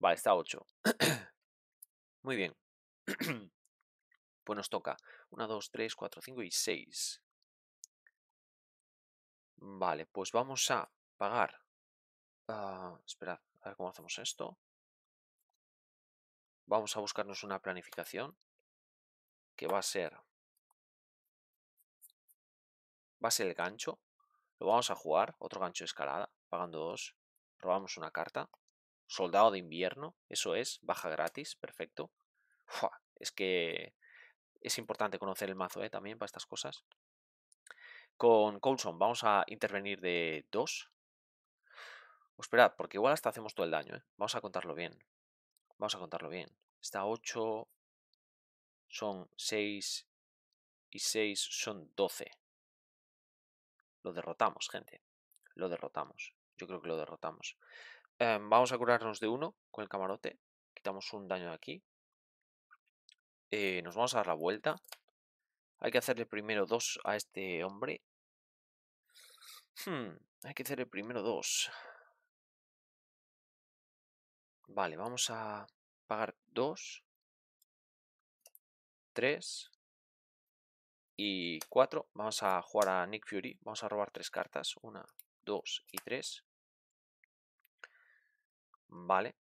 Vale, está a 8. Muy bien. Pues nos toca 1, 2, 3, 4, 5 y 6. Vale, pues vamos a pagar. Esperad, a ver cómo hacemos esto. Vamos a buscarnos una planificación que va a ser... va a ser el gancho. Lo vamos a jugar, otro gancho de escalada, pagando 2. Robamos una carta. Soldado de invierno, eso es, baja gratis, perfecto. Ufua, es que es importante conocer el mazo, también para estas cosas. Con Coulson vamos a intervenir de 2. Esperad, porque igual hasta hacemos todo el daño, Vamos a contarlo bien. Vamos a contarlo bien. Está 8, son 6 y 6 son 12. Lo derrotamos, gente. Lo derrotamos. Yo creo que lo derrotamos. Vamos a curarnos de 1 con el camarote. Quitamos un daño de aquí. Nos vamos a dar la vuelta. Hay que hacerle primero 2 a este hombre. Hay que hacerle primero 2. Vale, vamos a pagar 2. 3. Y 4, vamos a jugar a Nick Fury, vamos a robar 3 cartas, 1, 2 y 3. Vale,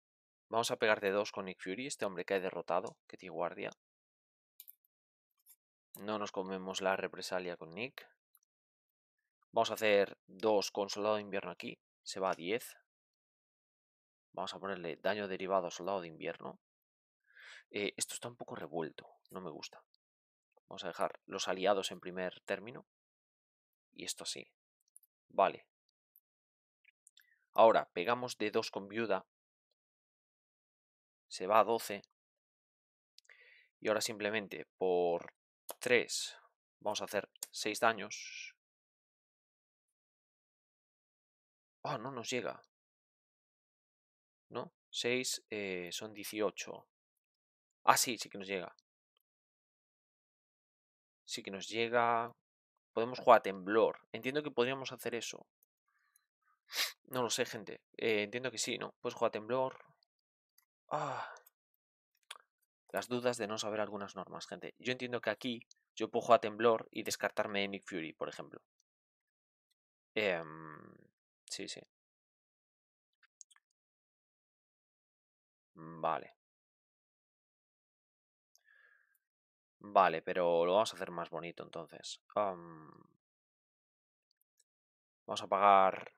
vamos a pegar de 2 con Nick Fury, este hombre que ha derrotado, que tiene guardia. No nos comemos la represalia con Nick. Vamos a hacer 2 con Soldado de Invierno aquí, se va a 10. Vamos a ponerle daño derivado a Soldado de Invierno. Esto está un poco revuelto, no me gusta. Vamos a dejar los aliados en primer término. Y esto así. Vale. Ahora, pegamos de 2 con viuda. Se va a 12. Y ahora simplemente por 3 vamos a hacer 6 daños. Ah, no nos llega. ¿No? 6 son 18. Ah, sí, sí que nos llega. Sí que nos llega. Podemos jugar a temblor. Entiendo que podríamos hacer eso. No lo sé, gente. Entiendo que sí, ¿no? Pues jugar a temblor. Ah. Las dudas de no saber algunas normas, gente. Yo entiendo que aquí yo puedo jugar a temblor y descartarme de Nick Fury, por ejemplo. Sí, sí. Vale. Vale, pero lo vamos a hacer más bonito entonces. Vamos a pagar...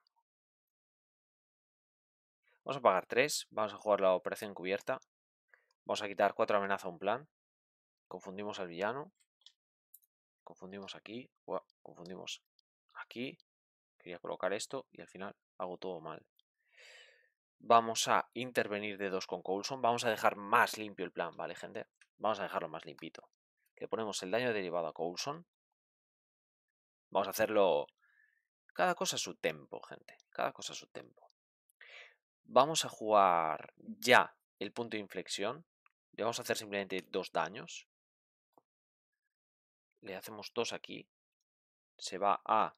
vamos a pagar 3. Vamos a jugar la operación encubierta. Vamos a quitar 4 amenazas a un plan. Confundimos al villano. Confundimos aquí. Confundimos aquí. Quería colocar esto y al final hago todo mal. Vamos a intervenir de 2 con Coulson. Vamos a dejar más limpio el plan, ¿vale, gente? Vamos a dejarlo más limpito. Le ponemos el daño derivado a Coulson. Vamos a hacerlo... cada cosa a su tempo, gente. Cada cosa a su tempo. Vamos a jugar ya el punto de inflexión. Le vamos a hacer simplemente 2 daños. Le hacemos 2 aquí. Se va a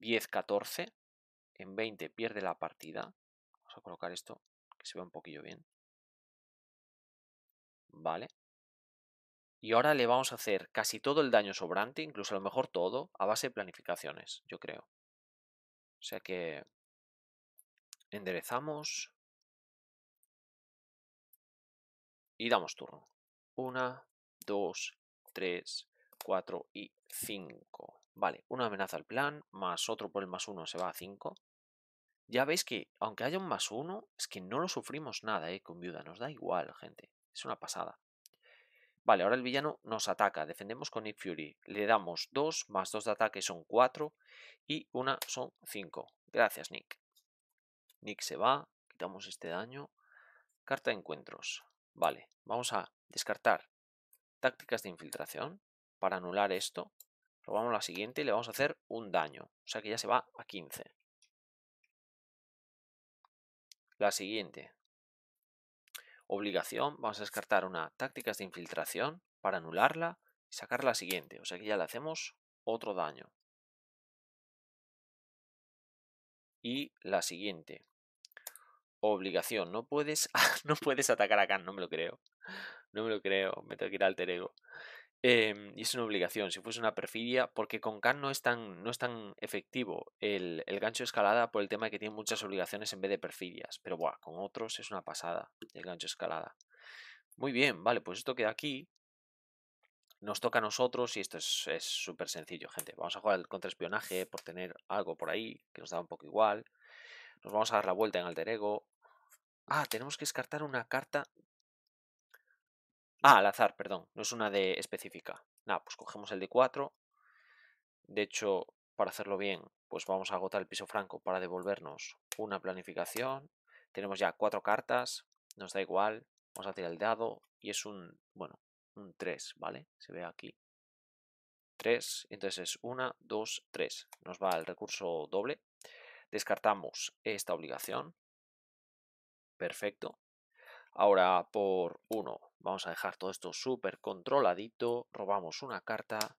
10, 14. En 20 pierde la partida. Vamos a colocar esto que se vea un poquillo bien. Vale. Y ahora le vamos a hacer casi todo el daño sobrante, incluso a lo mejor todo, a base de planificaciones, yo creo. O sea que enderezamos y damos turno. 1, 2, 3, 4 y 5. Vale, una amenaza al plan, más otro por el más 1 se va a 5. Ya veis que aunque haya un más 1, es que no lo sufrimos nada con viuda, nos da igual, gente. Es una pasada. Vale, ahora el villano nos ataca. Defendemos con Nick Fury. Le damos 2, más 2 de ataque son 4 y 1 son 5. Gracias, Nick. Nick se va. Quitamos este daño. Carta de encuentros. Vale, vamos a descartar tácticas de infiltración. Para anular esto, robamos la siguiente y le vamos a hacer un daño. O sea que ya se va a 15. La siguiente. Obligación, vamos a descartar una tácticas de infiltración para anularla y sacar la siguiente. O sea que ya le hacemos otro daño. Y la siguiente. Obligación. No puedes atacar a Kang, no me lo creo. No me lo creo, me tengo que ir al alter ego. Y es una obligación, si fuese una perfidia, porque con Kang no es tan efectivo el gancho de escalada por el tema de que tiene muchas obligaciones en vez de perfidias. Pero buah, con otros es una pasada el gancho de escalada. Muy bien, vale, pues esto queda aquí. Nos toca a nosotros y esto es súper sencillo, gente. Vamos a jugar al contraespionaje por tener algo por ahí que nos da un poco igual. Nos vamos a dar la vuelta en alter ego. Ah, tenemos que descartar una carta. Ah, al azar, perdón. No es una de específica. Nada, pues cogemos el de 4. De hecho, para hacerlo bien, pues vamos a agotar el piso franco para devolvernos una planificación. Tenemos ya 4 cartas. Nos da igual. Vamos a tirar el dado. Y es un 3, ¿vale? Se ve aquí. 3. Entonces es 1, 2, 3. Nos va el recurso doble. Descartamos esta obligación. Perfecto. Ahora por 1 vamos a dejar todo esto súper controladito. Robamos una carta.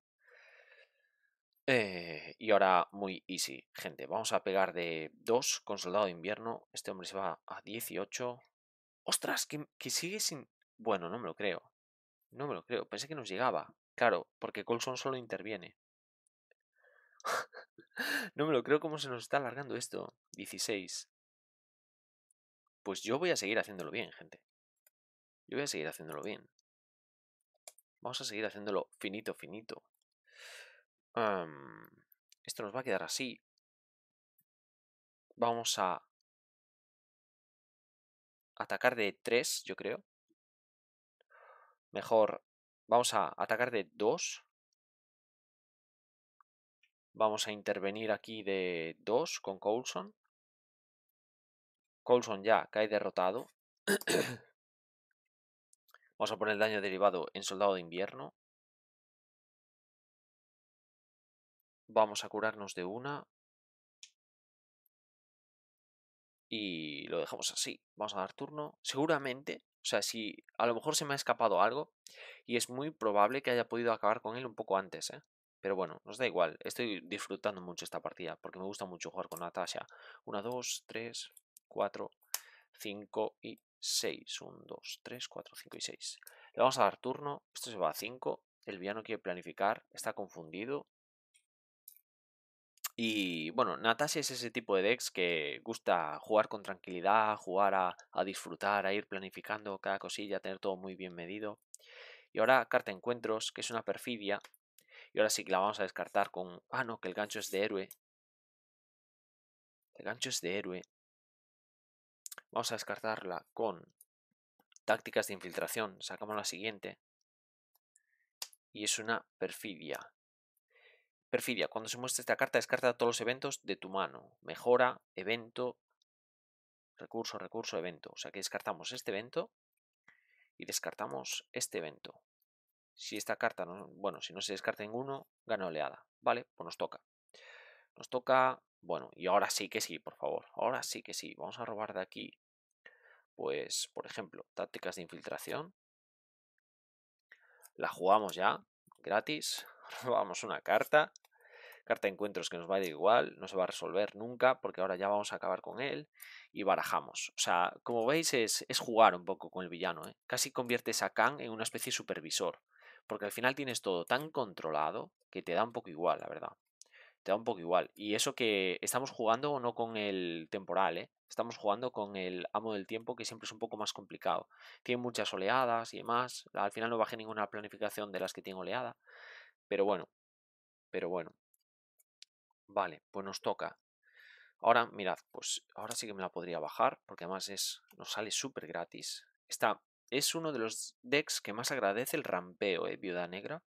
Y ahora muy easy, gente. Vamos a pegar de 2 con soldado de invierno. Este hombre se va a 18. ¡Ostras! Que sigue sin... Bueno, no me lo creo. No me lo creo. Pensé que nos llegaba. Claro, porque Coulson solo interviene. No me lo creo cómo se nos está alargando esto. 16. Pues yo voy a seguir haciéndolo bien, gente. Yo voy a seguir haciéndolo bien. Vamos a seguir haciéndolo finito, finito. Esto nos va a quedar así. Vamos a atacar de 3, yo creo. Mejor, vamos a atacar de 2. Vamos a intervenir aquí de 2 con Coulson. Coulson ya cae derrotado. Vamos a poner el daño derivado en soldado de invierno. Vamos a curarnos de 1. Y lo dejamos así. Vamos a dar turno. Seguramente, o sea, si a lo mejor se me ha escapado algo. Y es muy probable que haya podido acabar con él un poco antes, ¿eh? Pero bueno, nos da igual. Estoy disfrutando mucho esta partida. Porque me gusta mucho jugar con Natasha. 1, 2, 3, 4, 5 y... 6, 1, 2, 3, 4, 5 y 6. Le vamos a dar turno. Esto se va a 5. El villano quiere planificar. Está confundido. Y bueno, Natasha es ese tipo de decks que gusta jugar con tranquilidad, jugar a disfrutar, a ir planificando cada cosilla, tener todo muy bien medido. Y ahora carta encuentros, que es una perfidia. Y ahora sí que la vamos a descartar con... Ah, no, que el gancho es de héroe. El gancho es de héroe. Vamos a descartarla con tácticas de infiltración. Sacamos la siguiente. Y es una perfidia. Perfidia. Cuando se muestre esta carta, descarta todos los eventos de tu mano. Mejora, evento, recurso, recurso, evento. O sea que descartamos este evento y descartamos este evento. Si esta carta no... Bueno, si no se descarta ninguno, gana oleada. Vale, pues nos toca. Nos toca... Bueno, y ahora sí que sí, por favor. Ahora sí que sí. Vamos a robar de aquí, pues, por ejemplo, tácticas de infiltración. La jugamos ya, gratis. Robamos una carta. Carta de encuentros que nos va a dar igual. No se va a resolver nunca porque ahora ya vamos a acabar con él. Y barajamos. O sea, como veis es jugar un poco con el villano, ¿eh? Casi conviertes a Kang en una especie de supervisor. Porque al final tienes todo tan controlado que te da un poco igual, la verdad. Te da un poco igual. Y eso que estamos jugando no con el temporal, ¿eh? Estamos jugando con el amo del tiempo, que siempre es un poco más complicado. Tiene muchas oleadas y demás. Al final no bajé ninguna planificación de las que tiene oleada. Pero bueno. Pero bueno. Vale, pues nos toca. Ahora, mirad, pues ahora sí que me la podría bajar. Porque además nos sale súper gratis. Es uno de los decks que más agradece el rampeo, ¿eh? Viuda Negra.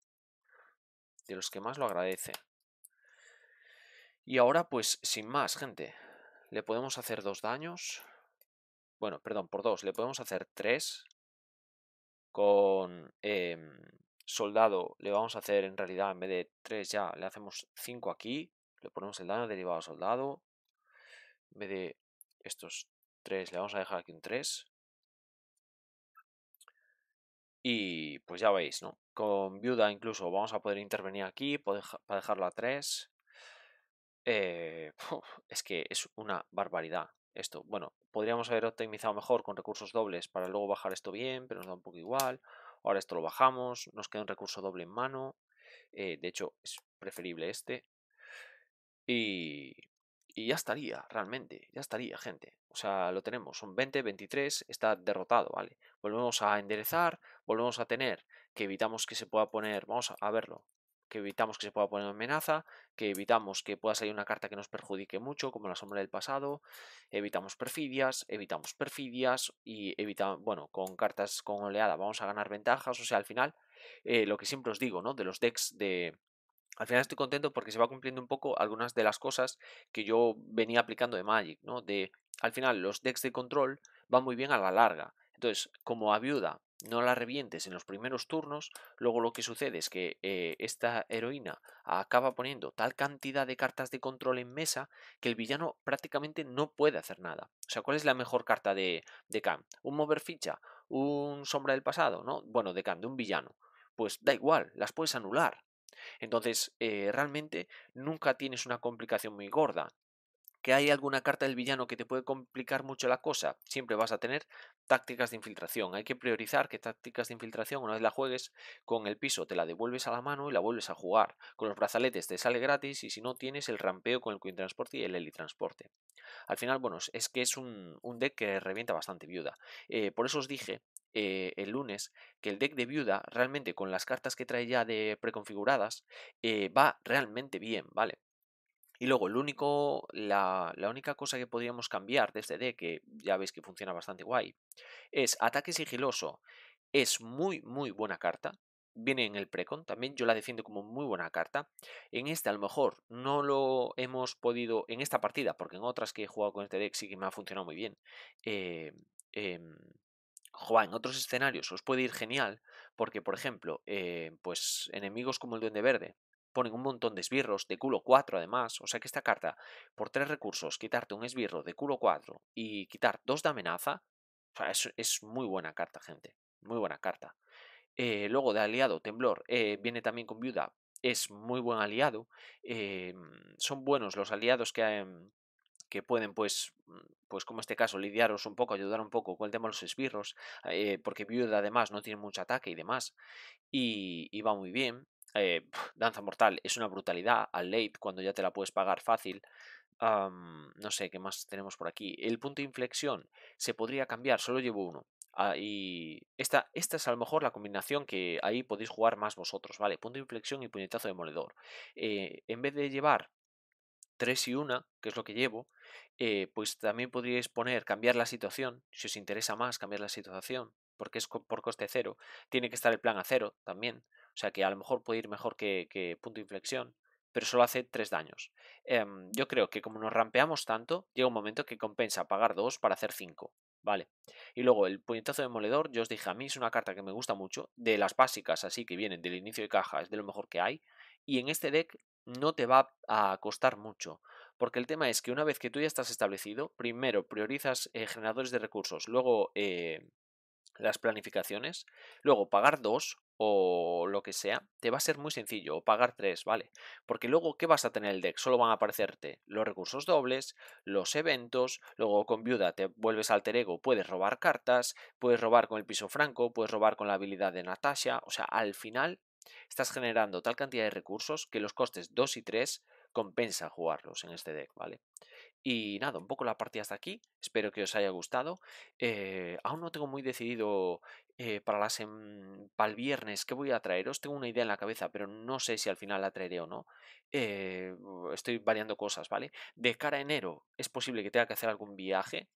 De los que más lo agradece. Y ahora, pues, sin más, gente, le podemos hacer 2 daños. Bueno, perdón, por 2. Le podemos hacer 3. Con soldado le vamos a hacer, en realidad, en vez de 3 ya, le hacemos 5 aquí. Le ponemos el daño derivado a soldado. En vez de estos 3, le vamos a dejar aquí un 3. Y, pues, ya veis, ¿no? Con viuda, incluso, vamos a poder intervenir aquí para dejarlo a 3. Es que es una barbaridad esto. Bueno, podríamos haber optimizado mejor con recursos dobles para luego bajar esto bien, pero nos da un poco igual. Ahora esto lo bajamos, nos queda un recurso doble en mano. De hecho, es preferible este. Y ya estaría, realmente, ya estaría, gente. O sea, lo tenemos, son 20, 23, está derrotado, ¿vale? Volvemos a enderezar, volvemos a tener que evitamos que se pueda poner, vamos a verlo, que evitamos que se pueda poner amenaza, que evitamos que pueda salir una carta que nos perjudique mucho, como la sombra del pasado, evitamos perfidias y evitamos, bueno, con cartas con oleada vamos a ganar ventajas, o sea, al final, lo que siempre os digo, ¿no? De los decks de... Al final estoy contento porque se va cumpliendo un poco algunas de las cosas que yo venía aplicando de Magic, ¿no? De, al final, los decks de control van muy bien a la larga. Entonces, como a Viuda no la revientes en los primeros turnos, luego lo que sucede es que esta heroína acaba poniendo tal cantidad de cartas de control en mesa que el villano prácticamente no puede hacer nada. O sea, ¿cuál es la mejor carta de Kang? ¿Un mover ficha? ¿Un sombra del pasado? ¿No? Bueno, de Kang, de un villano. Pues da igual, las puedes anular. Entonces, realmente nunca tienes una complicación muy gorda. Que hay alguna carta del villano que te puede complicar mucho la cosa, siempre vas a tener tácticas de infiltración. Hay que priorizar que tácticas de infiltración, una vez la juegues con el piso, te la devuelves a la mano y la vuelves a jugar. Con los brazaletes te sale gratis y si no tienes el rampeo con el Queen Transporte y el Helitransporte. Al final, bueno, es que es un deck que revienta bastante Viuda. Por eso os dije el lunes que el deck de Viuda realmente con las cartas que trae ya de preconfiguradas va realmente bien, ¿vale? Y luego la única cosa que podríamos cambiar de este deck, que ya veis que funciona bastante guay, es ataque sigiloso. Es muy muy buena carta. Viene en el precon, también yo la defiendo como muy buena carta. En esta a lo mejor no lo hemos podido en esta partida, porque en otras que he jugado con este deck sí que me ha funcionado muy bien. En otros escenarios os puede ir genial, porque por ejemplo, pues enemigos como el Duende Verde ponen un montón de esbirros, de culo 4 además, o sea que esta carta, por 3 recursos, quitarte un esbirro de culo 4 y quitar 2 de amenaza, o sea, es muy buena carta, gente, muy buena carta. Luego de aliado, Temblor, viene también con Viuda, es muy buen aliado, son buenos los aliados que pueden, pues como este caso, lidiaros un poco, ayudar un poco con el tema de los esbirros, porque Viuda además no tiene mucho ataque y demás, y va muy bien. Danza Mortal es una brutalidad al late cuando ya te la puedes pagar fácil. No sé qué más tenemos por aquí. El punto de inflexión se podría cambiar, solo llevo uno. Y esta es a lo mejor la combinación que ahí podéis jugar más vosotros, ¿vale? Punto de inflexión y puñetazo demoledor. En vez de llevar 3 y 1, que es lo que llevo, pues también podríais poner cambiar la situación, si os interesa más cambiar la situación, porque es por coste 0. Tiene que estar el plan a 0 también. O sea que a lo mejor puede ir mejor que punto de inflexión, pero solo hace 3 daños. Yo creo que como nos rampeamos tanto, llega un momento que compensa pagar 2 para hacer 5. Vale. Y luego el puñetazo demoledor, yo os dije, a mí es una carta que me gusta mucho, de las básicas así que vienen del inicio de caja, es de lo mejor que hay. Y en este deck no te va a costar mucho, porque el tema es que una vez que tú ya estás establecido, primero priorizas generadores de recursos, luego las planificaciones, luego pagar 2 o lo que sea, te va a ser muy sencillo, o pagar 3, ¿vale? Porque luego, ¿qué vas a tener el deck? Solo van a aparecerte los recursos dobles, los eventos, luego con Viuda te vuelves alter ego, puedes robar cartas, puedes robar con el piso franco, puedes robar con la habilidad de Natasha, o sea, al final estás generando tal cantidad de recursos que los costes 2 y 3 compensa jugarlos en este deck, ¿vale? Y nada, un poco la partida hasta aquí, espero que os haya gustado. Aún no tengo muy decidido para el viernes qué voy a traeros, tengo una idea en la cabeza, pero no sé si al final la traeré o no. Estoy variando cosas, ¿vale? De cara a enero es posible que tenga que hacer algún viaje,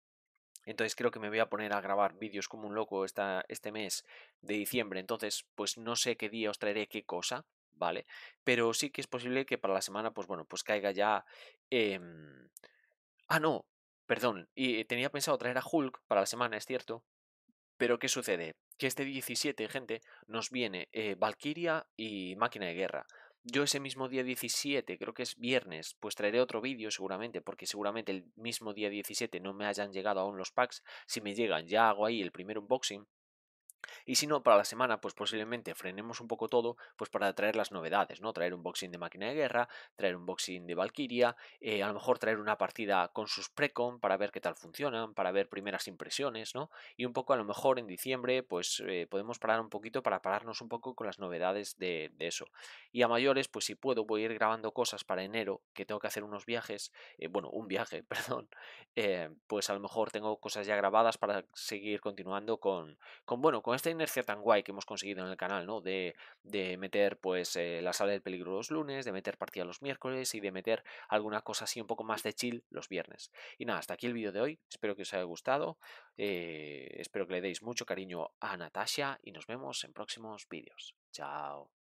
entonces creo que me voy a poner a grabar vídeos como un loco este mes de diciembre, entonces pues no sé qué día os traeré qué cosa, ¿vale? Pero sí que es posible que para la semana, pues bueno, pues caiga ya... Ah, no, perdón, y tenía pensado traer a Hulk para la semana, es cierto, pero ¿qué sucede? Que este 17, gente, nos viene Valkyria y Máquina de Guerra. Yo ese mismo día 17, creo que es viernes, pues traeré otro vídeo seguramente, porque seguramente el mismo día 17 no me hayan llegado aún los packs, si me llegan ya hago ahí el primer unboxing. Y si no, para la semana, pues posiblemente frenemos un poco todo, pues para traer las novedades, ¿no? Traer un boxing de Máquina de Guerra, traer un boxing de Valkyria, a lo mejor traer una partida con sus precon para ver qué tal funcionan, para ver primeras impresiones, ¿no? Y un poco a lo mejor en diciembre, pues podemos parar un poquito para pararnos un poco con las novedades de eso. Y a mayores, pues si puedo, voy a ir grabando cosas para enero, que tengo que hacer unos viajes, bueno, un viaje, perdón, pues a lo mejor tengo cosas ya grabadas para seguir continuando con esta inercia tan guay que hemos conseguido en el canal, ¿no? De meter pues la sala del peligro los lunes, de meter partida los miércoles y de meter alguna cosa así un poco más de chill los viernes. Y nada, hasta aquí el vídeo de hoy, espero que os haya gustado, espero que le deis mucho cariño a Natasha y nos vemos en próximos vídeos. Chao.